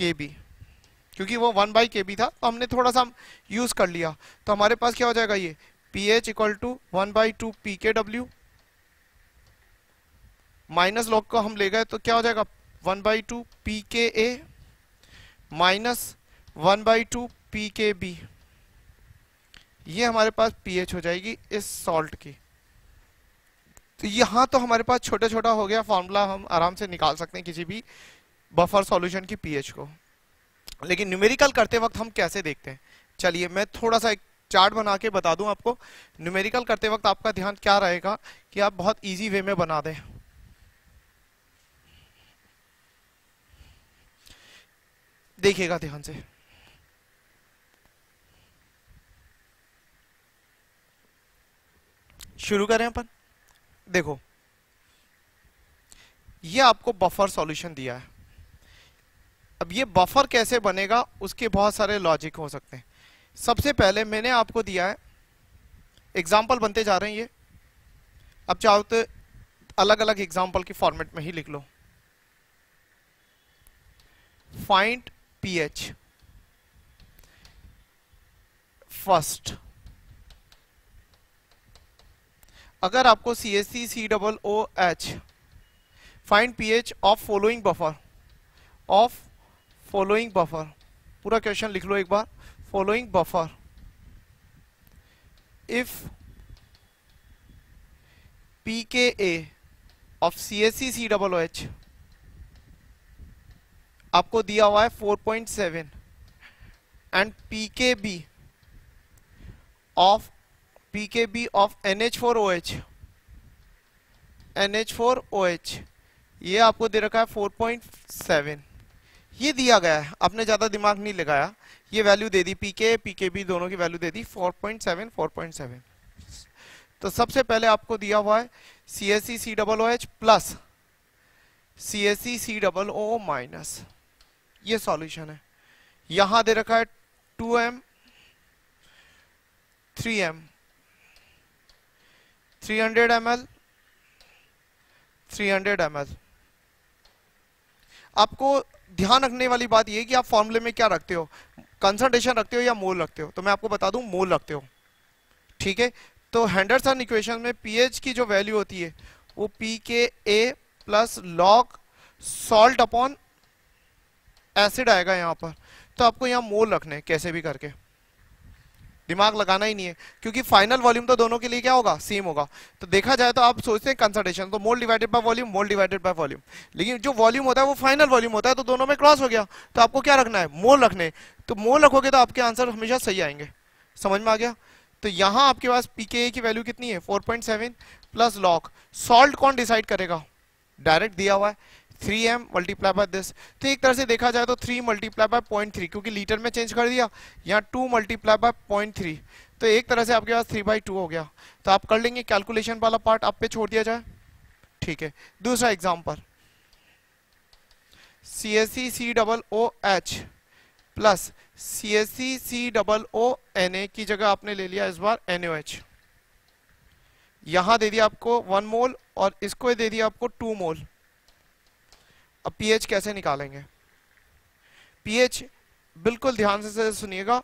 Kb, क्योंकि वो 1/Kb था तो हमने थोड़ा सा यूज कर लिया। तो हमारे पास क्या हो जाएगा, ये pH equal to 1/2 PKW, minus log को हम ले गए तो क्या हो जाएगा 1/2 PKA माइनस 1/2 PKB। ये हमारे पास पीएच हो जाएगी इस सॉल्ट की। तो यहाँ तो हमारे पास छोटा छोटा हो गया फॉर्मूला, हम आराम से निकाल सकते हैं किसी भी बफर सॉल्यूशन की पीएच को। लेकिन न्यूमेरिकल करते वक्त हम कैसे देखते हैं, चलिए मैं थोड़ा सा एक चार्ट बना के बता दूं आपको। न्यूमेरिकल करते वक्त आपका ध्यान क्या रहेगा कि आप बहुत इजी वे में बना दें। देखिएगा ध्यान से, शुरू करें अपन। देखो ये आपको बफर सॉल्यूशन दिया है। अब ये बफर कैसे बनेगा, उसके बहुत सारे लॉजिक हो सकते हैं। सबसे पहले मैंने आपको दिया है, एग्जाम्पल बनते जा रहे हैं ये, अब चाहो तो अलग अलग एग्जाम्पल के फॉर्मेट में ही लिख लो। Find pH, first. अगर आपको CaCCOOH find pH of following buffer, पूरा क्वेश्चन लिख लो एक बार, following buffer if pKa of CaCCOOH आपको दिया हुआ है 4.7 एंड pKb ऑफ NH4OH ये आपको दे रखा है 4.7, ये दिया गया है, आपने ज्यादा दिमाग नहीं लगाया, ये वैल्यू दे दी pKa pKb दोनों की वैल्यू दे दी 4.7। तो सबसे पहले आपको दिया हुआ है CaCCOOH प्लस CaCCOO माइनस, ये सॉल्यूशन है। यहां दे रखा है 2m 3m 300 ml। आपको ध्यान रखने वाली बात यह कि आप फॉर्मूले में क्या रखते हो, कंसंट्रेशन रखते हो या मोल रखते हो। तो मैं आपको बता दूं मोल रखते हो, ठीक है। तो हेंडरसन इक्वेशन में पीएच की जो वैल्यू होती है वो pKa plus log salt upon acid आएगा यहां पर। तो आपको यहां मोल रखने कैसे भी करके, दिमाग लगाना ही नहीं है क्योंकि फाइनल वॉल्यूम तो दोनों के लिए क्या होगा, सेम होगा। तो देखा जाए तो आप सोचते हैं कंसंट्रेशन तो मोल डिवाइडेड बाय वॉल्यूम, लेकिन जो वॉल्यूम होता है वो फाइनल वॉल्यूम होता है, तो दोनों में क्रॉस हो गया। तो आपको क्या रखना है, मोल रखने। तो मोल रखोगे तो आपके आंसर हमेशा सही आएंगे। समझ में आ गया। तो यहां आपके पास pKa की वैल्यू कितनी है, 4.7 प्लस लॉग सॉल्ट। कौन डिसाइड करेगा, डायरेक्ट दिया हुआ है 3m मल्टीप्लाई बाय दिस। तो एक तरह से देखा जाए तो 3 मल्टीप्लाई बाय 0.3 क्योंकि लीटर में चेंज कर दिया, यहाँ 2 मल्टीप्लाई बाय 0.3। तो एक तरह से आपके पास 3/2 हो गया। तो आप कर लेंगे कैलकुलेशन वाला पार्ट, आप पे छोड़ दिया जाए, ठीक है। दूसरा एग्जाम्पल CaCCOOH प्लस CaCCOONA की जगह आपने ले लिया इस बार NaOH। यहां दे दिया आपको 1 मोल और इसको दे दिया आपको 2 मोल। अब pH कैसे निकालेंगे, pH बिल्कुल ध्यान से सुनिएगा।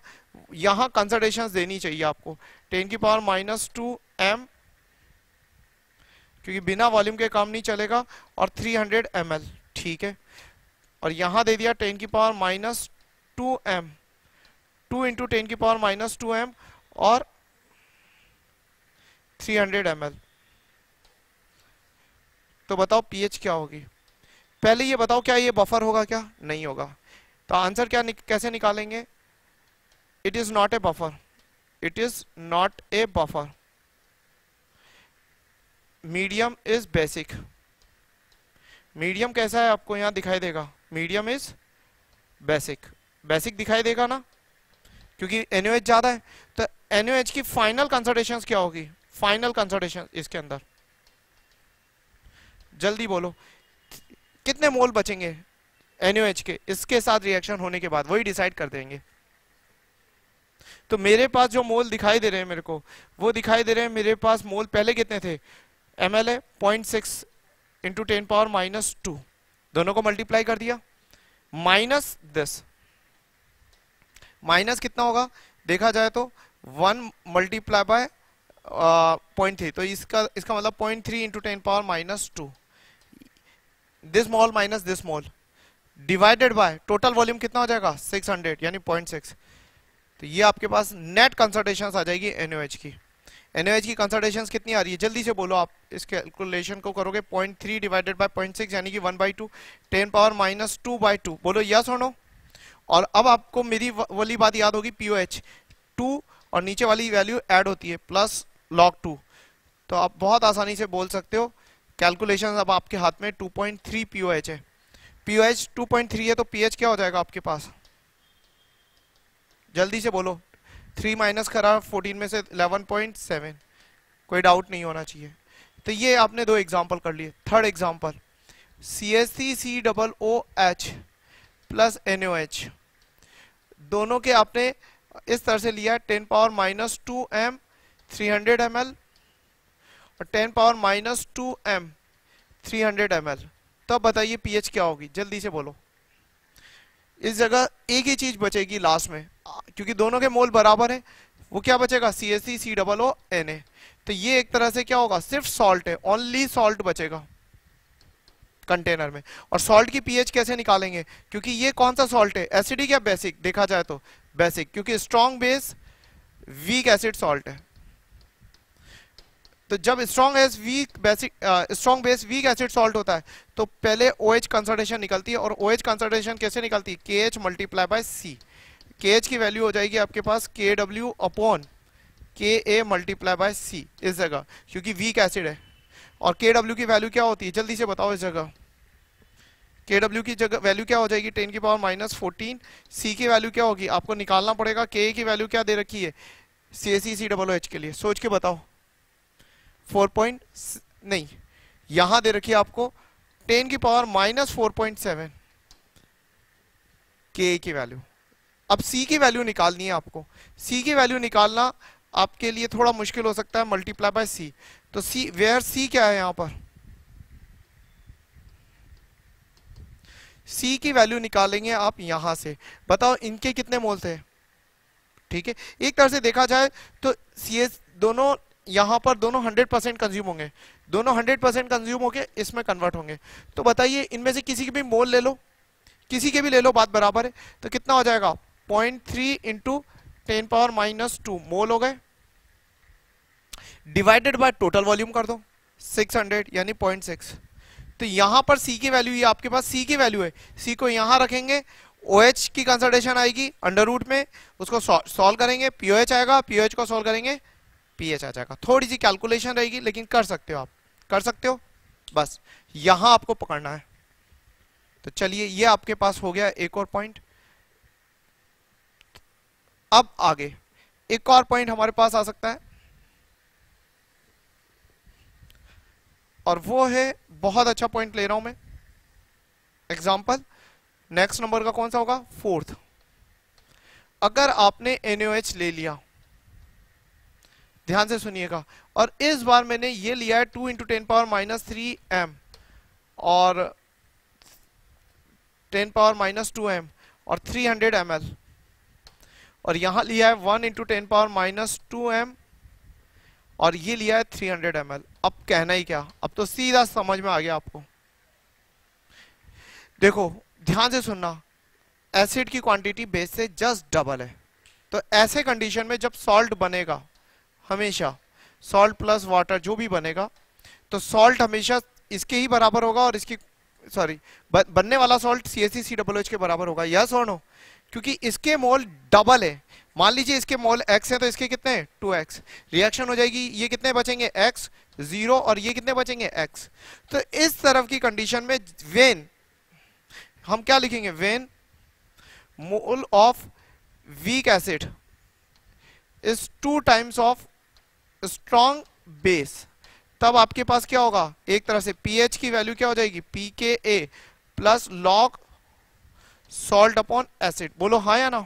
यहां कंसंट्रेशन देनी चाहिए आपको 10⁻⁻2 m क्योंकि बिना वॉल्यूम के काम नहीं चलेगा, और 300 ml, ठीक है। और यहां दे दिया 10⁻2 m, 2 × 10⁻2 m और 300 ml। तो बताओ pH क्या होगी। पहले ये बताओ क्या ये बफर होगा क्या, नहीं होगा। तो आंसर क्या कैसे निकालेंगे, it is not a buffer, medium is basic. Medium कैसा है आपको यहां दिखाई देगा, मीडियम इज बेसिक, बेसिक दिखाई देगा ना क्योंकि NaOH ज्यादा है। तो NaOH की फाइनल कंसंट्रेशन क्या होगी, फाइनल कंसंट्रेशन इसके अंदर जल्दी बोलो कितने मोल बचेंगे NaOH के, इसके साथ रिएक्शन होने के बाद वही डिसाइड कर देंगे। तो मेरे पास जो मोल दिखाई दे रहे हैं मेरे को, वो दिखाई दे रहे हैं मेरे पास मोल पहले कितने थे, ml है 0.6 × 10⁻2, दोनों को मल्टीप्लाई कर दिया, माइनस दिस। माइनस कितना होगा, देखा जाए तो 1 मल्टीप्लाई बाय 0.3। तो इसका मतलब 0.3 × 10⁻2 this mole minus this mole divided by total volume कितना हो जाएगा 600 यानी 0.6। तो ये आपके पास नेट कंसंट्रेशन आ जाएगी NaOH की। NaOH की कंसंट्रेशन कितनी आ रही है जल्दी से बोलो। आप इस कैलकुलेशन को करोगे 0.3 डिवाइडेड बाय 0.6 यानी कि 1/2 10⁻2/2। बोलो यस और नो। और अब आपको मेरी वाली बात याद होगी, POH 2 और नीचे वाली वैल्यू ऐड होती है प्लस log 2। तो आप बहुत आसानी से बोल सकते हो कैलकुलेशन अब आपके हाथ में। 2.3 POH है, POH 2.3 है तो pH क्या हो जाएगा आपके पास, जल्दी से बोलो। 3- करा 14 में से 11.7, कोई डाउट नहीं होना चाहिए। तो ये आपने 2 एग्जाम्पल कर लिए। Third example CaCCOOH plus NaOH, दोनों के आपने इस तरह से लिया है 10⁻2 m 300 ml और 10⁻2 m 300 ml। तब बताइए pH क्या होगी, जल्दी से बोलो। इस जगह एक ही चीज बचेगी लास्ट में क्योंकि दोनों के मोल बराबर है। वो क्या बचेगा, CaCO Na। तो ये एक तरह से क्या होगा, सिर्फ सॉल्ट है, ओनली सॉल्ट बचेगा कंटेनर में। और सॉल्ट की पीएच कैसे निकालेंगे, क्योंकि ये कौन सा सॉल्ट है, एसिडिक या बेसिक, देखा जाए तो बेसिक, क्योंकि strong base weak acid salt है। तो जब strong base weak acid salt होता है तो पहले OH कंसंट्रेशन निकलती है, और OH कंसंट्रेशन कैसे निकलती है, KH multiply by C। KH की वैल्यू हो जाएगी आपके पास KW upon KA multiply by C इस जगह, क्योंकि वीक एसिड है। और KW की वैल्यू क्या होती है, जल्दी से बताओ इस जगह, KW की जगह वैल्यू क्या हो जाएगी, 10 की पावर माइनस 14। C की वैल्यू क्या होगी, आपको निकालना पड़ेगा। KA की वैल्यू क्या दे रखी है CaCCOH के लिए, सोच के बताओ, 4. नहीं, यहां दे रखिए आपको 10 की पावर माइनस 4.7 के की वैल्यू। अब C की वैल्यू निकालनी है आपको, C की वैल्यू निकालना आपके लिए थोड़ा मुश्किल हो सकता है, मल्टीप्लाई बाय C। तो C वेयर C क्या है, यहां पर C की वैल्यू निकालेंगे आप यहां से। बताओ इनके कितने मोल थे, ठीक है। एक तरह से देखा जाए तो CS दोनों, यहाँ पर दोनों 100% कंज्यूम होंगे, दोनों 100% कंज्यूम होके इसमें कन्वर्ट होंगे। तो बताइए इनमें से किसी के भी मोल ले लो, किसी के भी ले लो, बात बराबर है। तो कितना हो जाएगा, 0.3 × 10⁻² मोल हो गए, डिवाइडेड बाय टोटल वॉल्यूम कर दो 600 यानी 0.6। तो यहाँ पर C की वैल्यू, ये आपके पास C की वैल्यू है, C को यहाँ रखेंगे, OH की कंसंट्रेशन आएगी अंडर रूट में, उसको सॉल्व करेंगे, POH आएगा, POH को सॉल्व करेंगे, पीएच आ जाएगा। थोड़ी सी कैलकुलेशन रहेगी लेकिन कर सकते हो, आप कर सकते हो, बस यहां आपको पकड़ना है। तो चलिए ये आपके पास हो गया एक और पॉइंट। अब आगे एक और पॉइंट हमारे पास आ सकता है, और वो है, बहुत अच्छा पॉइंट ले रहा हूं मैं, एग्जांपल नेक्स्ट नंबर का कौन सा होगा, 4th। अगर आपने NaOH ले लिया, ध्यान से सुनिएगा, और इस बार मैंने ये लिया है 2 × 10⁻3 m और 10⁻2 m और 300 ml, और यहाँ लिया है 1 × 10⁻2 m और ये लिया है 300 ml। अब कहना ही क्या, अब तो सीधा समझ में आ गया आपको। देखो ध्यान से सुनना, एसिड की क्वांटिटी बेस से जस्ट डबल है, तो ऐसे कंडीशन में जब सॉल्ट बनेगा, हमेशा सॉल्ट प्लस वाटर जो भी बनेगा, तो सॉल्ट हमेशा इसके ही बराबर होगा, और इसकी सॉरी बनने वाला सॉल्ट CaCCOH के बराबर होगा, यस और नो, क्योंकि इसके मोल डबल है। मान लीजिए इसके मोल X है, तो इसके कितने हैं, 2X। रिएक्शन हो जाएगी, ये कितने बचेंगे X, 0, और ये कितने बचेंगे X। तो इस तरफ की कंडीशन में वेन हम क्या लिखेंगे, when mole of weak acid is 2 times of strong base, तब आपके पास क्या होगा, एक तरह से पीएच की वैल्यू क्या हो जाएगी, pKa plus log salt upon acid. बोलो हाँ या ना।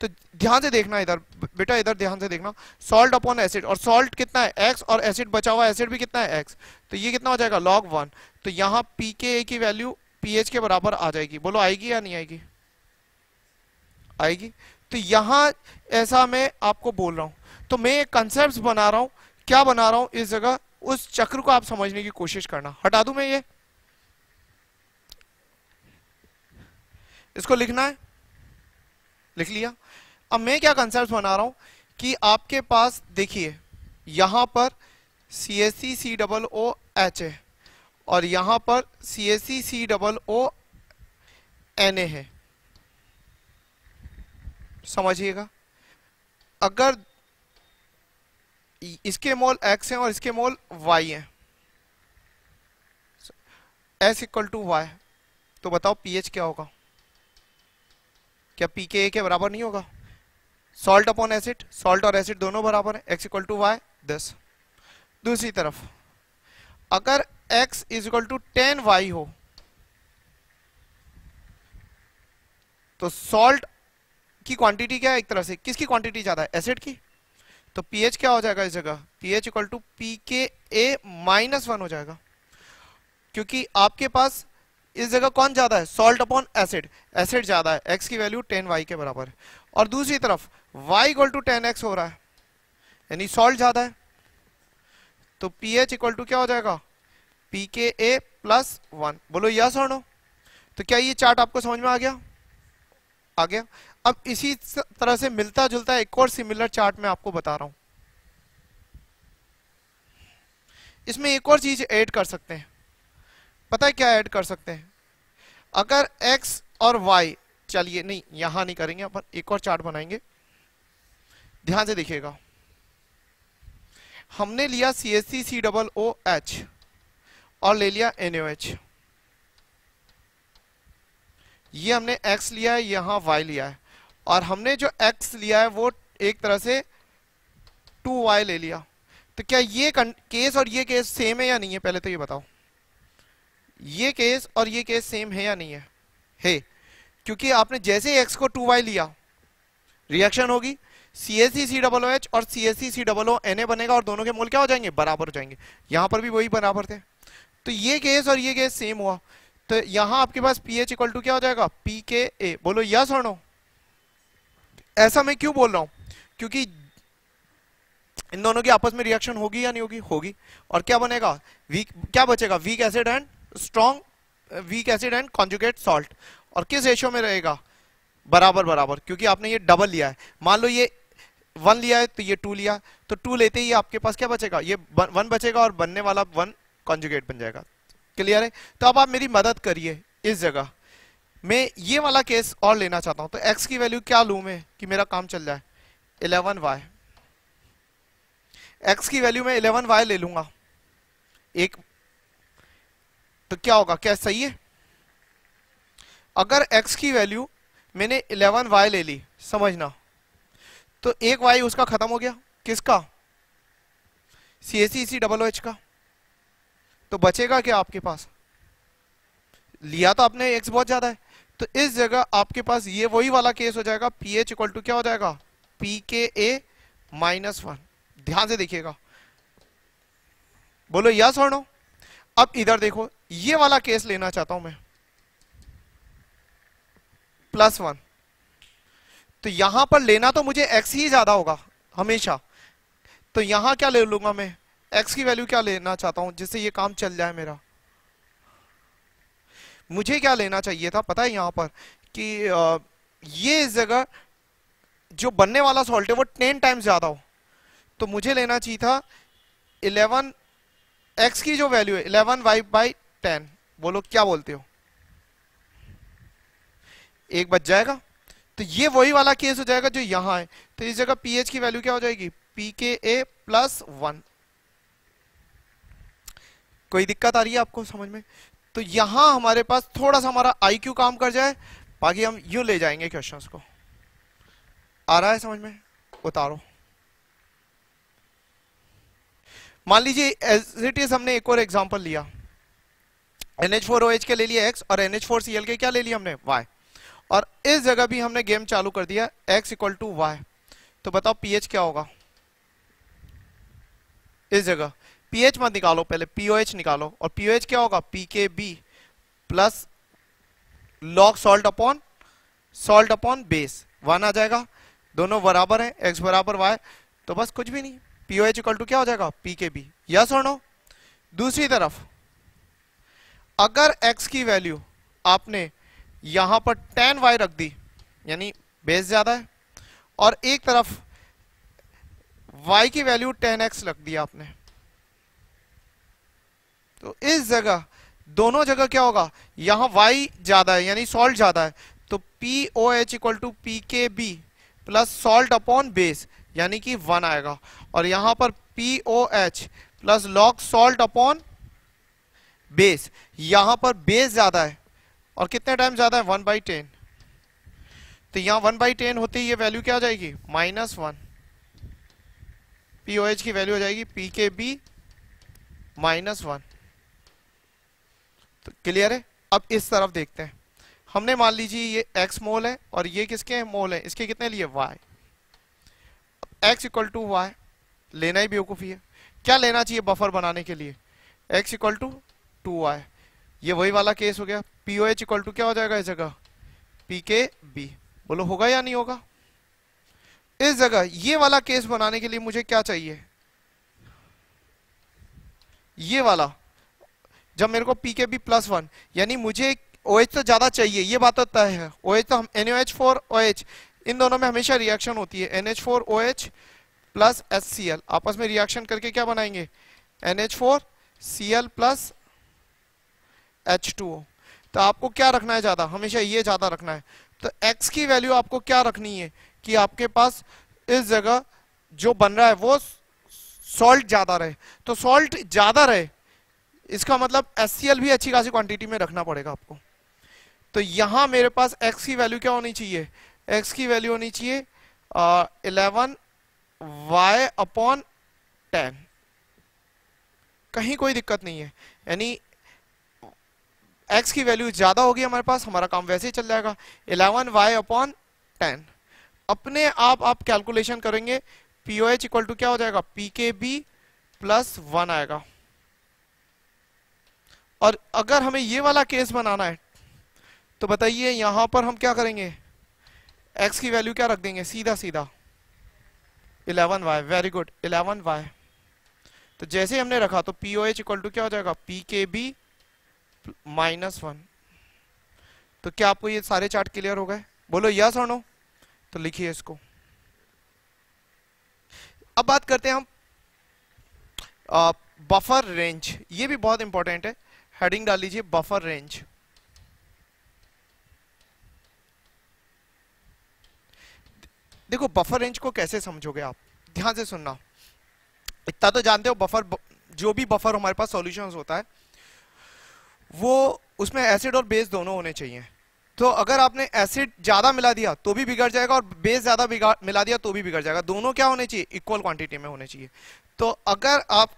तो ध्यान से देखना इधर बेटा, इधर ध्यान से देखना, सॉल्ट अपॉन एसिड, और सॉल्ट कितना है X, और एसिड बचा हुआ एसिड भी कितना है X, तो ये कितना हो जाएगा log 1। तो यहाँ pKa की वैल्यू pH के बराबर आ जाएगी, बोलो आएगी या नहीं आएगी, आएगी। तो यहाँ ऐसा मैं आपको बोल रहा हूं, तो मैं एक कंसेप्ट बना रहा हूं, क्या बना रहा हूं इस जगह, उस चक्र को आप समझने की कोशिश करना। हटा दूं मैं ये, इसको लिखना है, लिख लिया। अब मैं क्या कंसेप्ट बना रहा हूं कि आपके पास देखिए, यहां पर CaCCOOH है, और यहां पर CaCCOONA है। समझिएगा, अगर इसके मोल X हैं और इसके मोल Y हैं, S = Y, तो बताओ pH क्या होगा, क्या pKa के बराबर नहीं होगा, सॉल्ट अपॉन एसिड, सॉल्ट और एसिड दोनों बराबर हैं, X = Y 10। दूसरी तरफ अगर X = 10Y हो, तो सॉल्ट की क्वांटिटी क्या है, एक तरह से किसकी क्वांटिटी ज्यादा है, एसिड की। तो pH क्या हो जाएगा इस जगह, pH = pKa - 1 हो जाएगा, क्योंकि आपके पास इस जगह कौन ज्यादा है, सॉल्ट अपॉन एसिड, एसिड ज्यादा है, X की वैल्यू 10Y के बराबर है। और दूसरी तरफ वाई इक्वल टू 10x हो रहा है, यानी सॉल्ट ज़्यादा है, तो पी एच इक्वल टू क्या हो जाएगा, पी के ए प्लस 1। बोलो यस और नो। तो क्या ये चार्ट आपको समझ में आ गया? आ गया। अब इसी तरह से मिलता जुलता एक और सिमिलर चार्ट मैं आपको बता रहा हूं। इसमें एक और चीज ऐड कर सकते हैं, पता है क्या ऐड कर सकते हैं? अगर x और y, चलिए नहीं यहां नहीं करेंगे, अपन एक और चार्ट बनाएंगे, ध्यान से देखिएगा। हमने लिया CHCOOH और ले लिया NaOH, ये हमने x लिया है, यहां y लिया है, और हमने जो x लिया है वो एक तरह से 2y ले लिया। तो क्या ये केस और ये केस सेम है या नहीं है, पहले तो ये बताओ, ये केस और ये केस सेम है या नहीं है? है, क्योंकि आपने जैसे x को 2y लिया, रिएक्शन होगी, CHCOOH और CHCOONA बनेगा और दोनों के मोल क्या हो जाएंगे, बराबर हो जाएंगे। यहां पर भी वही बराबर थे, तो ये केस और ये केस सेम हुआ। तो यहां आपके पास pH इक्वल टू क्या हो जाएगा, pKa। बोलो यस और नो। ऐसा मैं क्यों बोल रहा हूं, क्योंकि इन दोनों की आपस में रिएक्शन होगी या नहीं होगी, होगी, और क्या बनेगा, वीक, क्या बचेगा, weak acid and strong, weak acid and conjugate salt, और किस रेशियो में रहेगा, बराबर बराबर, क्योंकि आपने ये डबल लिया है। मान लो ये 1 लिया है तो ये 2 लिया, तो 2 लेते ही आपके पास क्या बचेगा, ये 1 बचेगा और बनने वाला 1 कॉन्जुगेट बन जाएगा। क्लियर है? तो अब आप मेरी मदद करिए, इस जगह मैं ये वाला केस और लेना चाहता हूं, तो x की वैल्यू क्या लूं मैं कि मेरा काम चल जाए, 11y। x की वैल्यू मैं 11y ले लूंगा एक, तो क्या होगा, क्या सही है? अगर x की वैल्यू मैंने 11y ले ली, समझना, तो एक y उसका खत्म हो गया, किसका, CHCOOH का। तो बचेगा क्या आपके पास, लिया तो आपने x बहुत ज्यादा है, तो इस जगह आपके पास ये वही वाला केस हो जाएगा, pH इक्वल टू क्या हो जाएगा, pKa माइनस 1। ध्यान से देखिएगा, बोलो यस और नो। अब इधर देखो, ये वाला केस लेना चाहता हूं मैं, प्लस 1, तो यहां पर लेना तो मुझे x ही ज्यादा होगा हमेशा, तो यहां क्या ले लूंगा मैं, x की वैल्यू क्या लेना चाहता हूं जिससे ये काम चल जाए मेरा। मुझे क्या लेना चाहिए था पता है, यहां पर कि ये इस जगह जो बनने वाला सॉल्ट है वो 10 टाइम्स ज्यादा हो, तो मुझे लेना चाहिए था 11x की जो वैल्यू है 11y/10। बोलो क्या बोलते हो, एक बच जाएगा, तो ये वही वाला केस हो जाएगा जो यहां है, तो इस जगह pH की वैल्यू क्या हो जाएगी, pKa प्लस 1। कोई दिक्कत आ रही है आपको समझ में? तो यहां हमारे पास थोड़ा सा हमारा IQ काम कर जाए, बाकी हम यूं ले जाएंगे क्वेश्चंस को। आ रहा है समझ में? उतारो। मान लीजिए एज इट इज हमने एक और एग्जांपल लिया, NH4OH के ले लिया x और NH4Cl के क्या ले लिया हमने, y, और इस जगह भी हमने गेम चालू कर दिया x इक्वल टू y। तो बताओ pH क्या होगा इस जगह, pH मत निकालो, पहले pOH निकालो, और pOH क्या होगा, pKb plus log salt upon base 1 आ जाएगा। दोनों बराबर हैं, x बराबर y, तो बस कुछ भी नहीं, pOH इक्वल टू क्या हो जाएगा, pKb। यस और नो। दूसरी तरफ अगर x की वैल्यू आपने यहां पर 10y रख दी, यानी बेस ज्यादा है, और एक तरफ y की वैल्यू 10x रख दिया आपने, तो इस जगह दोनों जगह क्या होगा, यहां y ज्यादा है यानी सॉल्ट ज्यादा है, तो pOH equal to pKb plus salt upon base यानी कि 1 आएगा, और यहां पर pOH plus log salt upon base, यहां पर बेस ज्यादा है और कितने टाइम ज्यादा है, 1/10, तो यहां 1/10 होते ही ये वैल्यू क्या हो जाएगी, -1। pOH की वैल्यू हो जाएगी pKb -1। तो क्लियर है? अब इस तरफ देखते हैं, हमने मान लीजिए ये x मोल है और ये किसके मोल है, इसके कितने लिए, y। x equal to y लेना ही बेवकूफी है, क्या लेना चाहिए बफर बनाने के लिए, x इक्वल टू 2y, ये वही वाला केस हो गया, pOH इक्वल टू क्या हो जाएगा इस जगह, pKb। बोलो होगा या नहीं होगा, इस जगह ये वाला केस बनाने के लिए मुझे क्या चाहिए, ये वाला, जब मेरे को PKB+1 यानी मुझे OH तो ज्यादा चाहिए, ये बात तय है। OH तो हम NaOH4OH इन दोनों में हमेशा रिएक्शन होती है, NH4OH प्लस HCl आपस में रिएक्शन करके क्या बनाएंगे NH4Cl प्लस H2O। तो आपको क्या रखना है ज्यादा, हमेशा ये ज्यादा रखना है। तो X की वैल्यू आपको क्या रखनी है कि आपके पास इस जगह जो बन रहा है वो सॉल्ट ज्यादा रहे। तो सॉल्ट ज्यादा रहे इसका मतलब HCl भी अच्छी खासी क्वांटिटी में रखना पड़ेगा आपको। तो यहां मेरे पास X की वैल्यू क्या होनी चाहिए, X की वैल्यू होनी चाहिए 11Y/10। कहीं कोई दिक्कत नहीं है, यानी X की वैल्यू ज्यादा होगी हमारे पास, हमारा काम वैसे ही चल जाएगा 11Y/10। अपने आप कैलकुलेशन करेंगे POH इक्वल टू क्या हो जाएगा PKB+1 आएगा। और अगर हमें ये वाला केस बनाना है तो बताइए यहां पर हम क्या करेंगे, X की वैल्यू क्या रख देंगे, सीधा सीधा 11Y। Very good 11Y। तो जैसे ही हमने रखा तो POH इक्वल टू क्या हो जाएगा PKB-1। तो क्या आपको ये सारे चार्ट क्लियर हो गए, बोलो यस और नो, तो लिखिए इसको। अब बात करते हैं हम बफर रेंज, ये भी बहुत इंपॉर्टेंट है। हेडिंग डाल लीजिए बफर रेंज। देखो बफर रेंज को कैसे समझोगे आप, ध्यान से सुनना। इतना तो जानते हो बफर, जो भी बफर हमारे पास सॉल्यूशंस होता है वो उसमें एसिड और बेस दोनों होने चाहिए। तो अगर आपने एसिड ज्यादा मिला दिया तो भी बिगड़ जाएगा और बेस ज्यादा मिला दिया तो भी बिगड़ जाएगा, दोनों क्या होने चाहिए इक्वल क्वांटिटी में होने चाहिए। तो अगर आप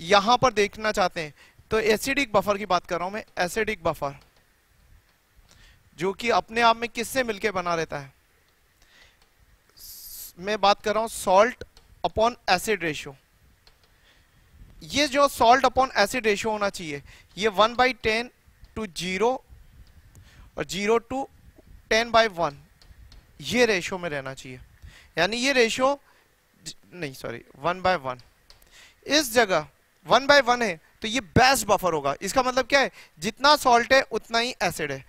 यहां पर देखना चाहते हैं तो एसिडिक बफर की बात कर रहा हूं मैं, एसिडिक बफर जो कि अपने आप में किससे मिलके बना रहता है, मैं बात कर रहा हूं सॉल्ट अपॉन एसिड रेशियो। ये जो सॉल्ट अपॉन एसिड रेशियो होना चाहिए ये 1/10 to 0 और 0 to 10/1 ये रेशियो में रहना चाहिए। यानी ये रेशियो नहीं, सॉरी 1/1, इस जगह 1/1 है तो ये बेस्ट बफर होगा। इसका मतलब क्या है, जितना सॉल्ट है उतना ही एसिड है,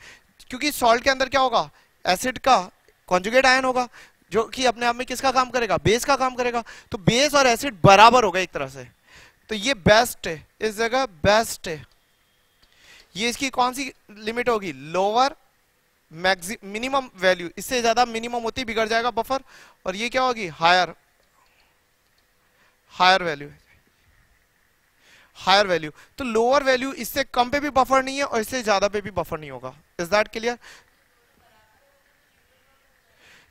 क्योंकि सॉल्ट के अंदर क्या होगा एसिड का कॉन्जुगेट आयन होगा जो कि अपने आप में किसका काम करेगा, बेस का काम करेगा। तो बेस और एसिड बराबर होगा एक तरह से, तो ये बेस्ट है, इस जगह बेस्ट है। ये इसकी कौन सी लिमिट होगी, लोअर मिनिमम वैल्यू, इससे ज्यादा मिनिमम होती बिगड़ जाएगा बफर। और ये क्या होगी हायर वैल्यू, हायर वैल्यू। तो लोअर वैल्यू इससे कम पे भी बफर नहीं है और इससे ज्यादा पे भी बफर नहीं होगा। Is that clear?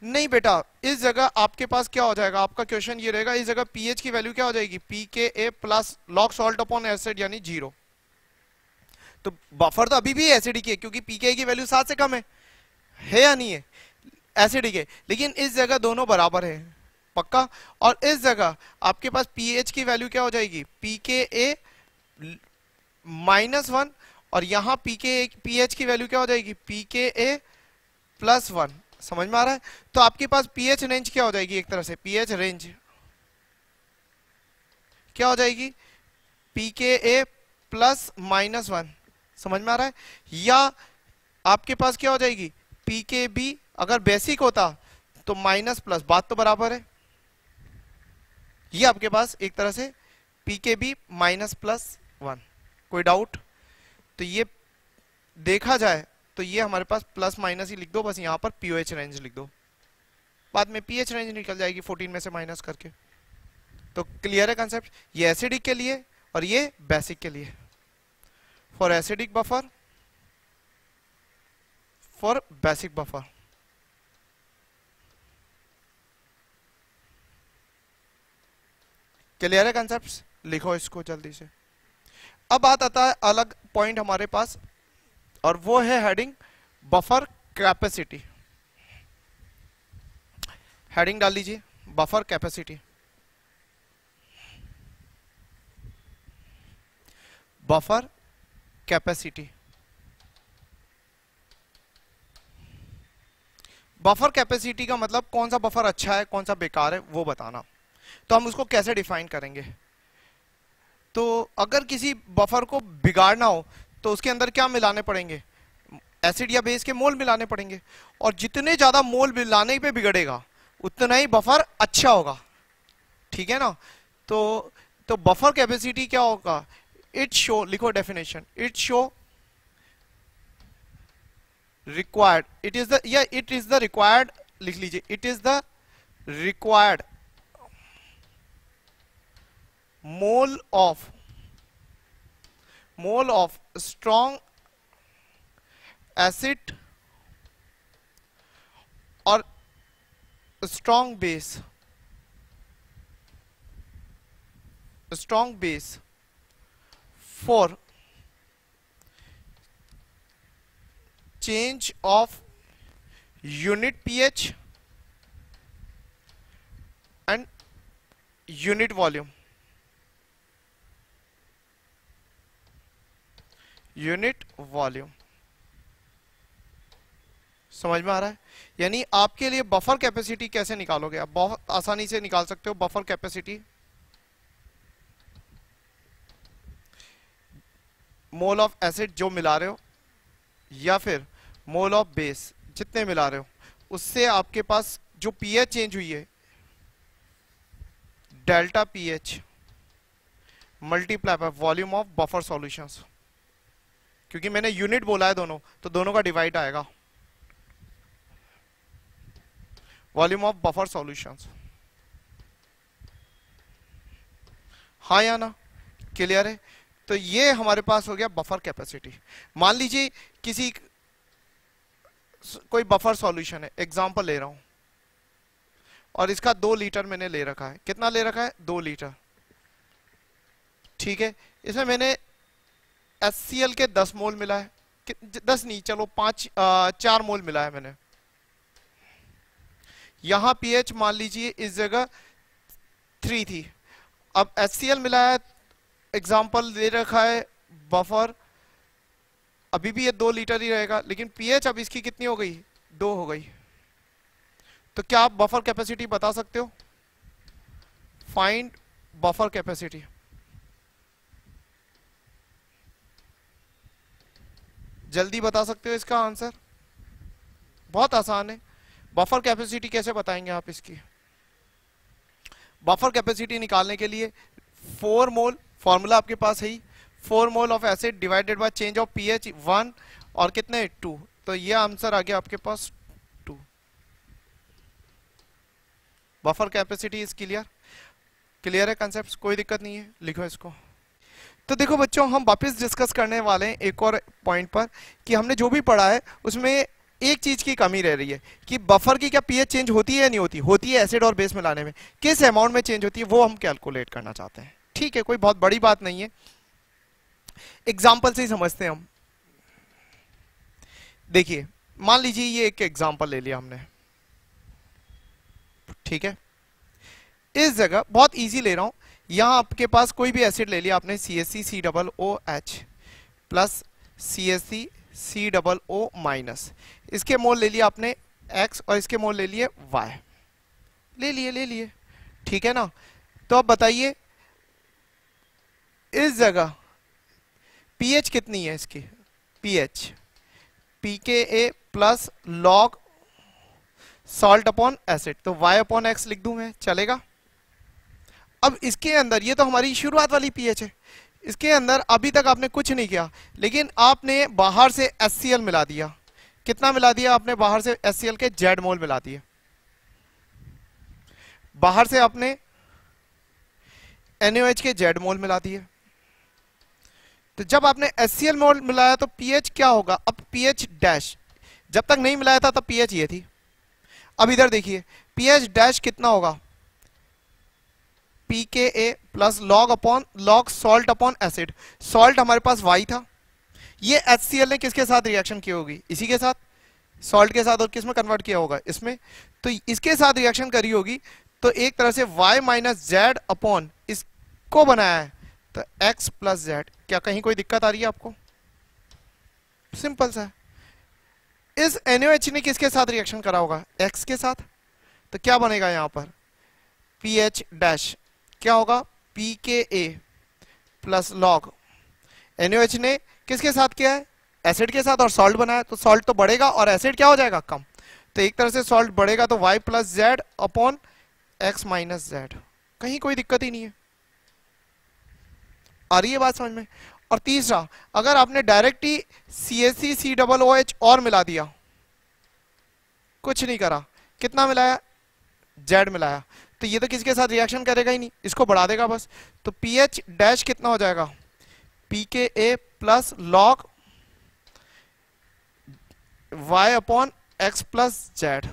नहीं बेटा, इस जगह आपके पास क्या हो जाएगा, आपका क्वेश्चन ये रहेगा, इस जगह पीएच की वैल्यू क्या हो जाएगी PKA plus log salt upon acid यानी 0। तो बफर तो अभी भी एसिडिक है क्योंकि PKA की वैल्यू 7 से कम है या नहीं है, एसिडिक है। लेकिन इस जगह दोनों बराबर है पक्का। और इस जगह आपके पास पीएच की वैल्यू क्या हो जाएगी PKA-1 और यहां पीएच की वैल्यू क्या हो जाएगी PKA+1। समझ में आ रहा है? तो आपके पास पीएच रेंज क्या हो जाएगी, एक तरह से पीएच रेंज क्या हो जाएगी PKA+-1। समझ में आ रहा है? या आपके पास क्या हो जाएगी PKB, अगर बेसिक होता तो माइनस प्लस, बात तो बराबर है। ये आपके पास एक तरह से PKB-+1। कोई डाउट? तो ये देखा जाए तो ये हमारे पास प्लस माइनस ही लिख दो, बस यहां पर पीओएच रेंज लिख दो, बाद में पीएच रेंज निकल जाएगी 14 में से माइनस करके। तो क्लियर है कंसेप्ट? ये एसिडिक के लिए और ये बेसिक के लिए। For acidic buffer, for basic buffer. Clear है कंसेप्ट? लिखो इसको जल्दी से। अब बात आता है अलग पॉइंट हमारे पास और वो है हेडिंग बफर कैपेसिटी। हेडिंग डाल लीजिए buffer capacity. Buffer capacity, buffer capacity का मतलब कौन सा बफर अच्छा है कौन सा बेकार है वो बताना, तो हम उसको कैसे डिफाइन करेंगे। तो अगर किसी बफर को बिगाड़ना हो तो उसके अंदर क्या मिलाने पड़ेंगे, एसिड या बेस के मोल मिलाने पड़ेंगे, और जितने ज्यादा मोल मिलाने पे बिगड़ेगा उतना ही बफर अच्छा होगा, ठीक है ना। तो बफर कैपेसिटी क्या होगा, इट शो, लिखो definition, it show required, it is the, yeah, it is the required, लिख लीजिए, it is the required mole of strong acid or strong base for change of unit pH and unit volume. समझ में आ रहा है, यानी आपके लिए बफर कैपेसिटी कैसे निकालोगे, आप बहुत आसानी से निकाल सकते हो। Buffer capacity mole of acid जो मिला रहे हो या फिर मोल ऑफ बेस जितने मिला रहे हो, उससे आपके पास जो पीएच चेंज हुई है delta pH multiply by volume of buffer solutions, क्योंकि मैंने यूनिट बोला है दोनों, तो दोनों का डिवाइड आएगा, वॉल्यूम ऑफ बफर सॉल्यूशंस। हाँ या ना, क्लियर है। तो ये हमारे पास हो गया बफर कैपेसिटी। मान लीजिए किसी कोई बफर सॉल्यूशन है, एग्जांपल ले रहा हूं, और इसका 2 लीटर मैंने ले रखा है, कितना ले रखा है, 2 लीटर, ठीक है। इसमें मैंने HCl के 10 मोल मिला है, 10 नहीं चलो 4 मोल मिला है मैंने। यहां pH मान लीजिए इस जगह 3 थी, अब HCl मिला है, एग्जाम्पल दे रखा है, बफर अभी भी ये 2 लीटर ही रहेगा, लेकिन पीएच अब इसकी कितनी हो गई, 2 हो गई। तो क्या आप बफर कैपेसिटी बता सकते हो, फाइंड बफर कैपेसिटी। जल्दी बता सकते हो इसका आंसर, बहुत आसान है। बफर कैपेसिटी कैसे बताएंगे आप इसकी, बफर कैपेसिटी निकालने के लिए 4 मोल, फॉर्मूला आपके पास है ही, 4 mole of acid divided by change of pH 1 और कितने 2, तो ये आंसर आ गया आपके पास 2। Buffer capacity is clear, clear है कंसेप्ट, कोई दिक्कत नहीं है, लिखो इसको। तो देखो बच्चों, हम वापस डिस्कस करने वाले हैं एक और पॉइंट पर, कि हमने जो भी पढ़ा है उसमें एक चीज की कमी रह रही है कि बफर की क्या पीएच चेंज होती है या नहीं होती, होती है एसिड और बेस मिलाने में, किस अमाउंट में चेंज होती है वो हम कैलकुलेट करना चाहते हैं, ठीक है। कोई बहुत बड़ी बात नहीं है, एग्जाम्पल से ही समझते हैं हम। देखिए मान लीजिए ये एक एग्जाम्पल ले लिया हमने, ठीक है। इस जगह बहुत इजी ले रहा हूं, यहां आपके पास कोई भी एसिड ले लिया आपने, CaCCOOH प्लस CaCCOO माइनस, इसके मोल ले लिया आपने X और इसके मोल ले लिए Y, ले लिए, ठीक है ना। तो अब बताइए इस जगह पीएच कितनी है, इसकी pH pKa plus log salt upon acid, तो y अपॉन एक्स लिख दूं मैं, चलेगा। अब इसके अंदर ये तो हमारी शुरुआत वाली पीएच है, इसके अंदर अभी तक आपने कुछ नहीं किया, लेकिन आपने बाहर से HCl मिला दिया, कितना मिला दिया आपने बाहर से, HCl के Z मोल मिला दिए, बाहर से आपने NaOH के Z मोल मिला दिए। तो जब आपने HCl मोल मिलाया तो pH क्या होगा, अब pH डैश, जब तक नहीं मिलाया था तब pH ये थी, अब इधर देखिए pH डैश कितना होगा, pKa plus log upon log salt upon acid, salt हमारे पास Y था, ये HCl ने किसके साथ रिएक्शन की होगी, इसी के साथ, सॉल्ट के साथ, और किस में कन्वर्ट किया होगा, इसमें, तो इसके साथ रिएक्शन करी होगी, तो एक तरह से y माइनस जेड अपॉन इसको बनाया है, तो x प्लस जेड। क्या कहीं कोई दिक्कत आ रही है आपको, सिंपल सा इस NaOH ने किसके साथ रिएक्शन करा होगा, X के साथ। तो क्या बनेगा यहाँ पर PH डैश क्या होगा PKA प्लस लॉग। NaOH ने किसके साथ किया है, एसिड के साथ और सॉल्ट बनाया, तो सॉल्ट तो बढ़ेगा और एसिड क्या हो जाएगा कम। तो एक तरह से सॉल्ट बढ़ेगा तो y plus Z upon x minus Z, कहीं कोई दिक्कत ही नहीं है। आ रही है बात समझ में। और तीसरा, अगर आपने डायरेक्ट ही CaCCOOH और मिला दिया, कुछ नहीं करा, कितना मिलाया Z मिलाया, तो ये तो किसके साथ रिएक्शन करेगा ही नहीं, इसको बढ़ा देगा बस। तो pH डैश कितना हो जाएगा pKa plus log y upon x plus Z,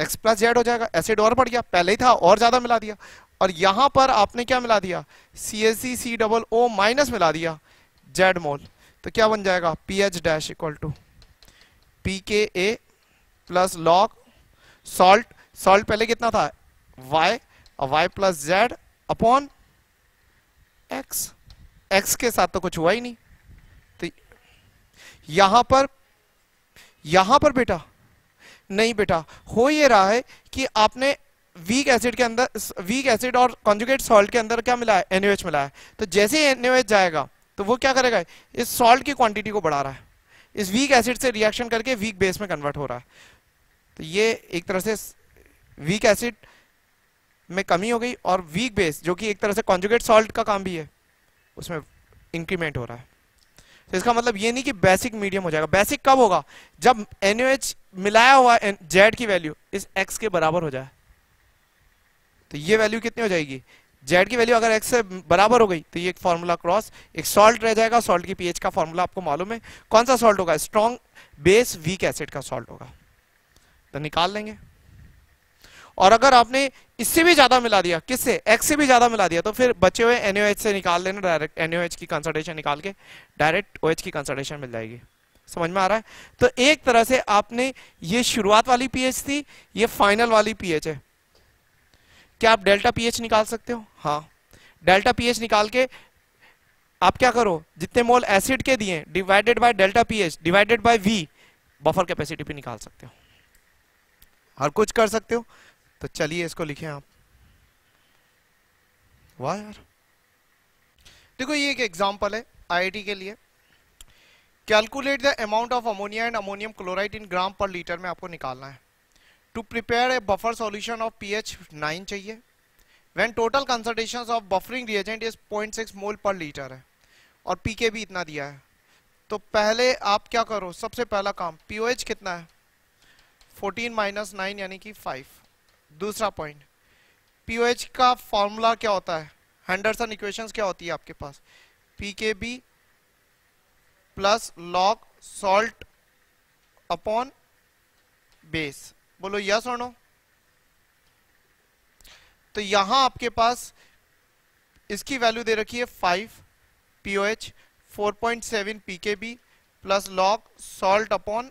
x plus Z हो जाएगा। एसिड और बढ़ गया, पहले ही था और ज्यादा मिला दिया, और यहां पर आपने क्या मिला दिया CaCCOO माइनस मिला दिया जेड मोल। तो क्या बन जाएगा pH dash equal to pKa plus log salt, salt पहले कितना था y और y plus Z upon x, x के साथ तो कुछ हुआ ही नहीं। तो यहां पर बेटा नहीं बेटा हो ये रहा है कि आपने वीक एसिड के अंदर, वीक एसिड और कॉन्जुगेट सॉल्ट के अंदर क्या मिला है NaOH मिला है। तो जैसे ही NaOH जाएगा तो वो क्या करेगा, इस सॉल्ट की क्वांटिटी को बढ़ा रहा है, इस वीक एसिड से रिएक्शन करके वीक बेस में कन्वर्ट हो रहा है। तो ये एक तरह से वीक एसिड में कमी हो गई और वीक बेस जो कि एक तरह से कॉन्जुगेट सॉल्ट का काम भी है, उसमें इंक्रीमेंट हो रहा है। तो इसका मतलब ये नहीं कि बेसिक मीडियम हो जाएगा। बेसिक कब होगा, जब NaOH मिलाया हुआ जेड की वैल्यू इस एक्स के बराबर हो जाए। तो ये वैल्यू कितनी हो जाएगी, जेड की वैल्यू अगर एक्स से बराबर हो गई तो ये एक फॉर्मूला क्रॉस एक सॉल्ट रह जाएगा। सॉल्ट की पीएच का फॉर्मूला आपको मालूम है, कौन सा सॉल्ट होगा, स्ट्रॉन्ग बेस वीक एसिड का सॉल्ट होगा, तो निकाल लेंगे। और अगर आपने इससे भी ज्यादा मिला दिया, किससे एक्स से भी ज्यादा मिला दिया, तो फिर बचे हुए NaOH से निकाल लेना, डायरेक्ट NaOH की कंसंट्रेशन निकाल के डायरेक्ट OH की कंसंट्रेशन मिल जाएगी। समझ में आ रहा है। तो एक तरह से आपने ये शुरुआत वाली पीएच थी, ये फाइनल वाली पीएच है। क्या आप डेल्टा पीएच निकाल सकते हो, हाँ। डेल्टा पीएच निकाल के आप क्या करो, जितने मोल एसिड के दिए divided by delta pH divided by we, buffer capacity भी निकाल सकते हो, हर कुछ कर सकते हो। तो चलिए इसको लिखें आप। वाह यार, देखो ये एक एग्जांपल है आईआईटी के लिए। Calculate the amount of ammonia and ammonium chloride in gram per litre में आपको निकालना है। To prepare a buffer solution of pH 9 चाहिए। When total concentrations of buffering reagent is 0.6 mole per litre है और पीके भी इतना दिया है। तो पहले आप क्या करो, सबसे पहला काम पीओएच कितना है 14 माइनस 9 यानी कि 5। दूसरा पॉइंट, पीओएच का फॉर्मूला क्या होता है, हेंडरसन इक्वेशंस क्या होती है आपके पास, pKb plus log salt upon base. बोलो यस और नो। तो यहां आपके पास इसकी वैल्यू दे रखी है 5 pOH 4.7 pKb plus log salt upon,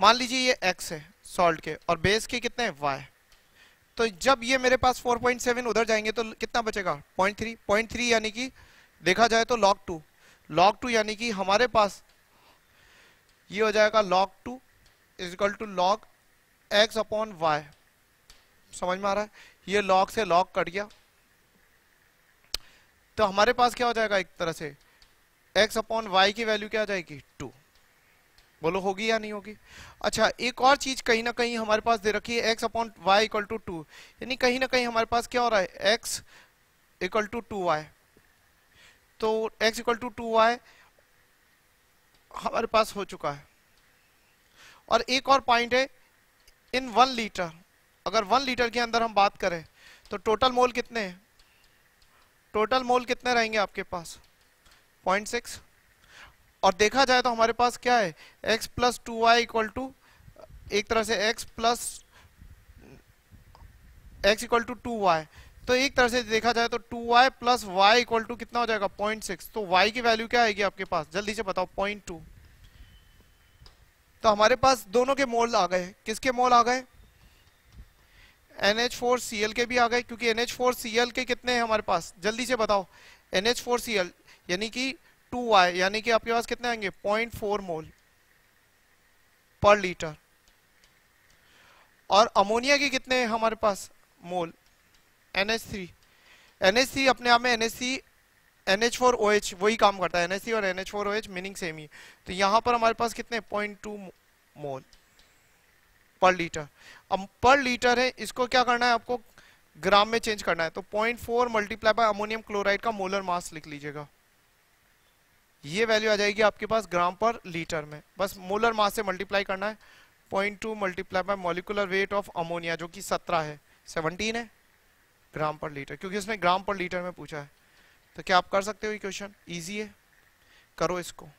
मान लीजिए ये एक्स है सॉल्ट के और बेस के कितने हैं वाई। तो जब ये मेरे पास 4.7 उधर जाएंगे तो कितना बचेगा 0.3 यानी कि देखा जाए तो log 2 यानी कि हमारे पास ये हो जाएगा log 2 is equal to log x upon Y. समझ में आ रहा है, ये log से log कट गया तो हमारे पास क्या हो जाएगा, एक तरह से x अपॉन वाई की वैल्यू क्या आ जाएगी 2। बोलो होगी या नहीं होगी। अच्छा एक और चीज कहीं ना कहीं हमारे पास दे रखी है x upon Y equal to 2, यानी कहीं ना कहीं हमारे पास क्या हो रहा है x इक्वल टू 2y। तो x इक्वल टू 2y हमारे पास हो चुका है। और एक और पॉइंट है इन 1 लीटर, अगर 1 लीटर के अंदर हम बात करें तो टोटल मोल कितने हैं, टोटल मोल कितने रहेंगे आपके पास 0.6। और देखा जाए तो हमारे पास क्या है x plus 2y equal to एक तरह से x plus x equal to 2y। तो एक तरह से देखा जाए तो 2y plus Y equal to कितना हो जाएगा 0.6। तो y की वैल्यू क्या आएगी आपके पास, जल्दी से बताओ 0.2। तो हमारे पास दोनों के मोल आ गए, किसके मोल आ गए NH4Cl के भी आ गए, क्योंकि NH4Cl के कितने हैं हमारे पास, जल्दी से बताओ NH4Cl यानी कि 2y, यानी कि आपके पास कितने आएंगे 0.4 मोल पर लीटर। और अमोनिया के कितने हैं हमारे पास मोल, NH3, NH3 अपने आप में NH3 NH4OH वही काम करता है, NH3 और NH4OH मीनिंग सेम ही। तो यहाँ पर हमारे पास कितने 0.2 मोल पर लीटर। अब पर लीटर है, इसको क्या करना है आपको ग्राम में चेंज करना है, तो 0.4 मल्टीप्लाई बाय अमोनियम क्लोराइड का मोलर मास लिख लीजिएगा, ये वैल्यू आ जाएगी आपके पास ग्राम पर लीटर में। बस मोलर मास से मल्टीप्लाई करना है, 0.2 multiply by molecular weight of ammonia जो कि 17 है ग्राम पर लीटर, क्योंकि इसमें ग्राम पर लीटर में पूछा है। तो क्या आप कर सकते हो, ये क्वेश्चन ईजी है, करो इसको।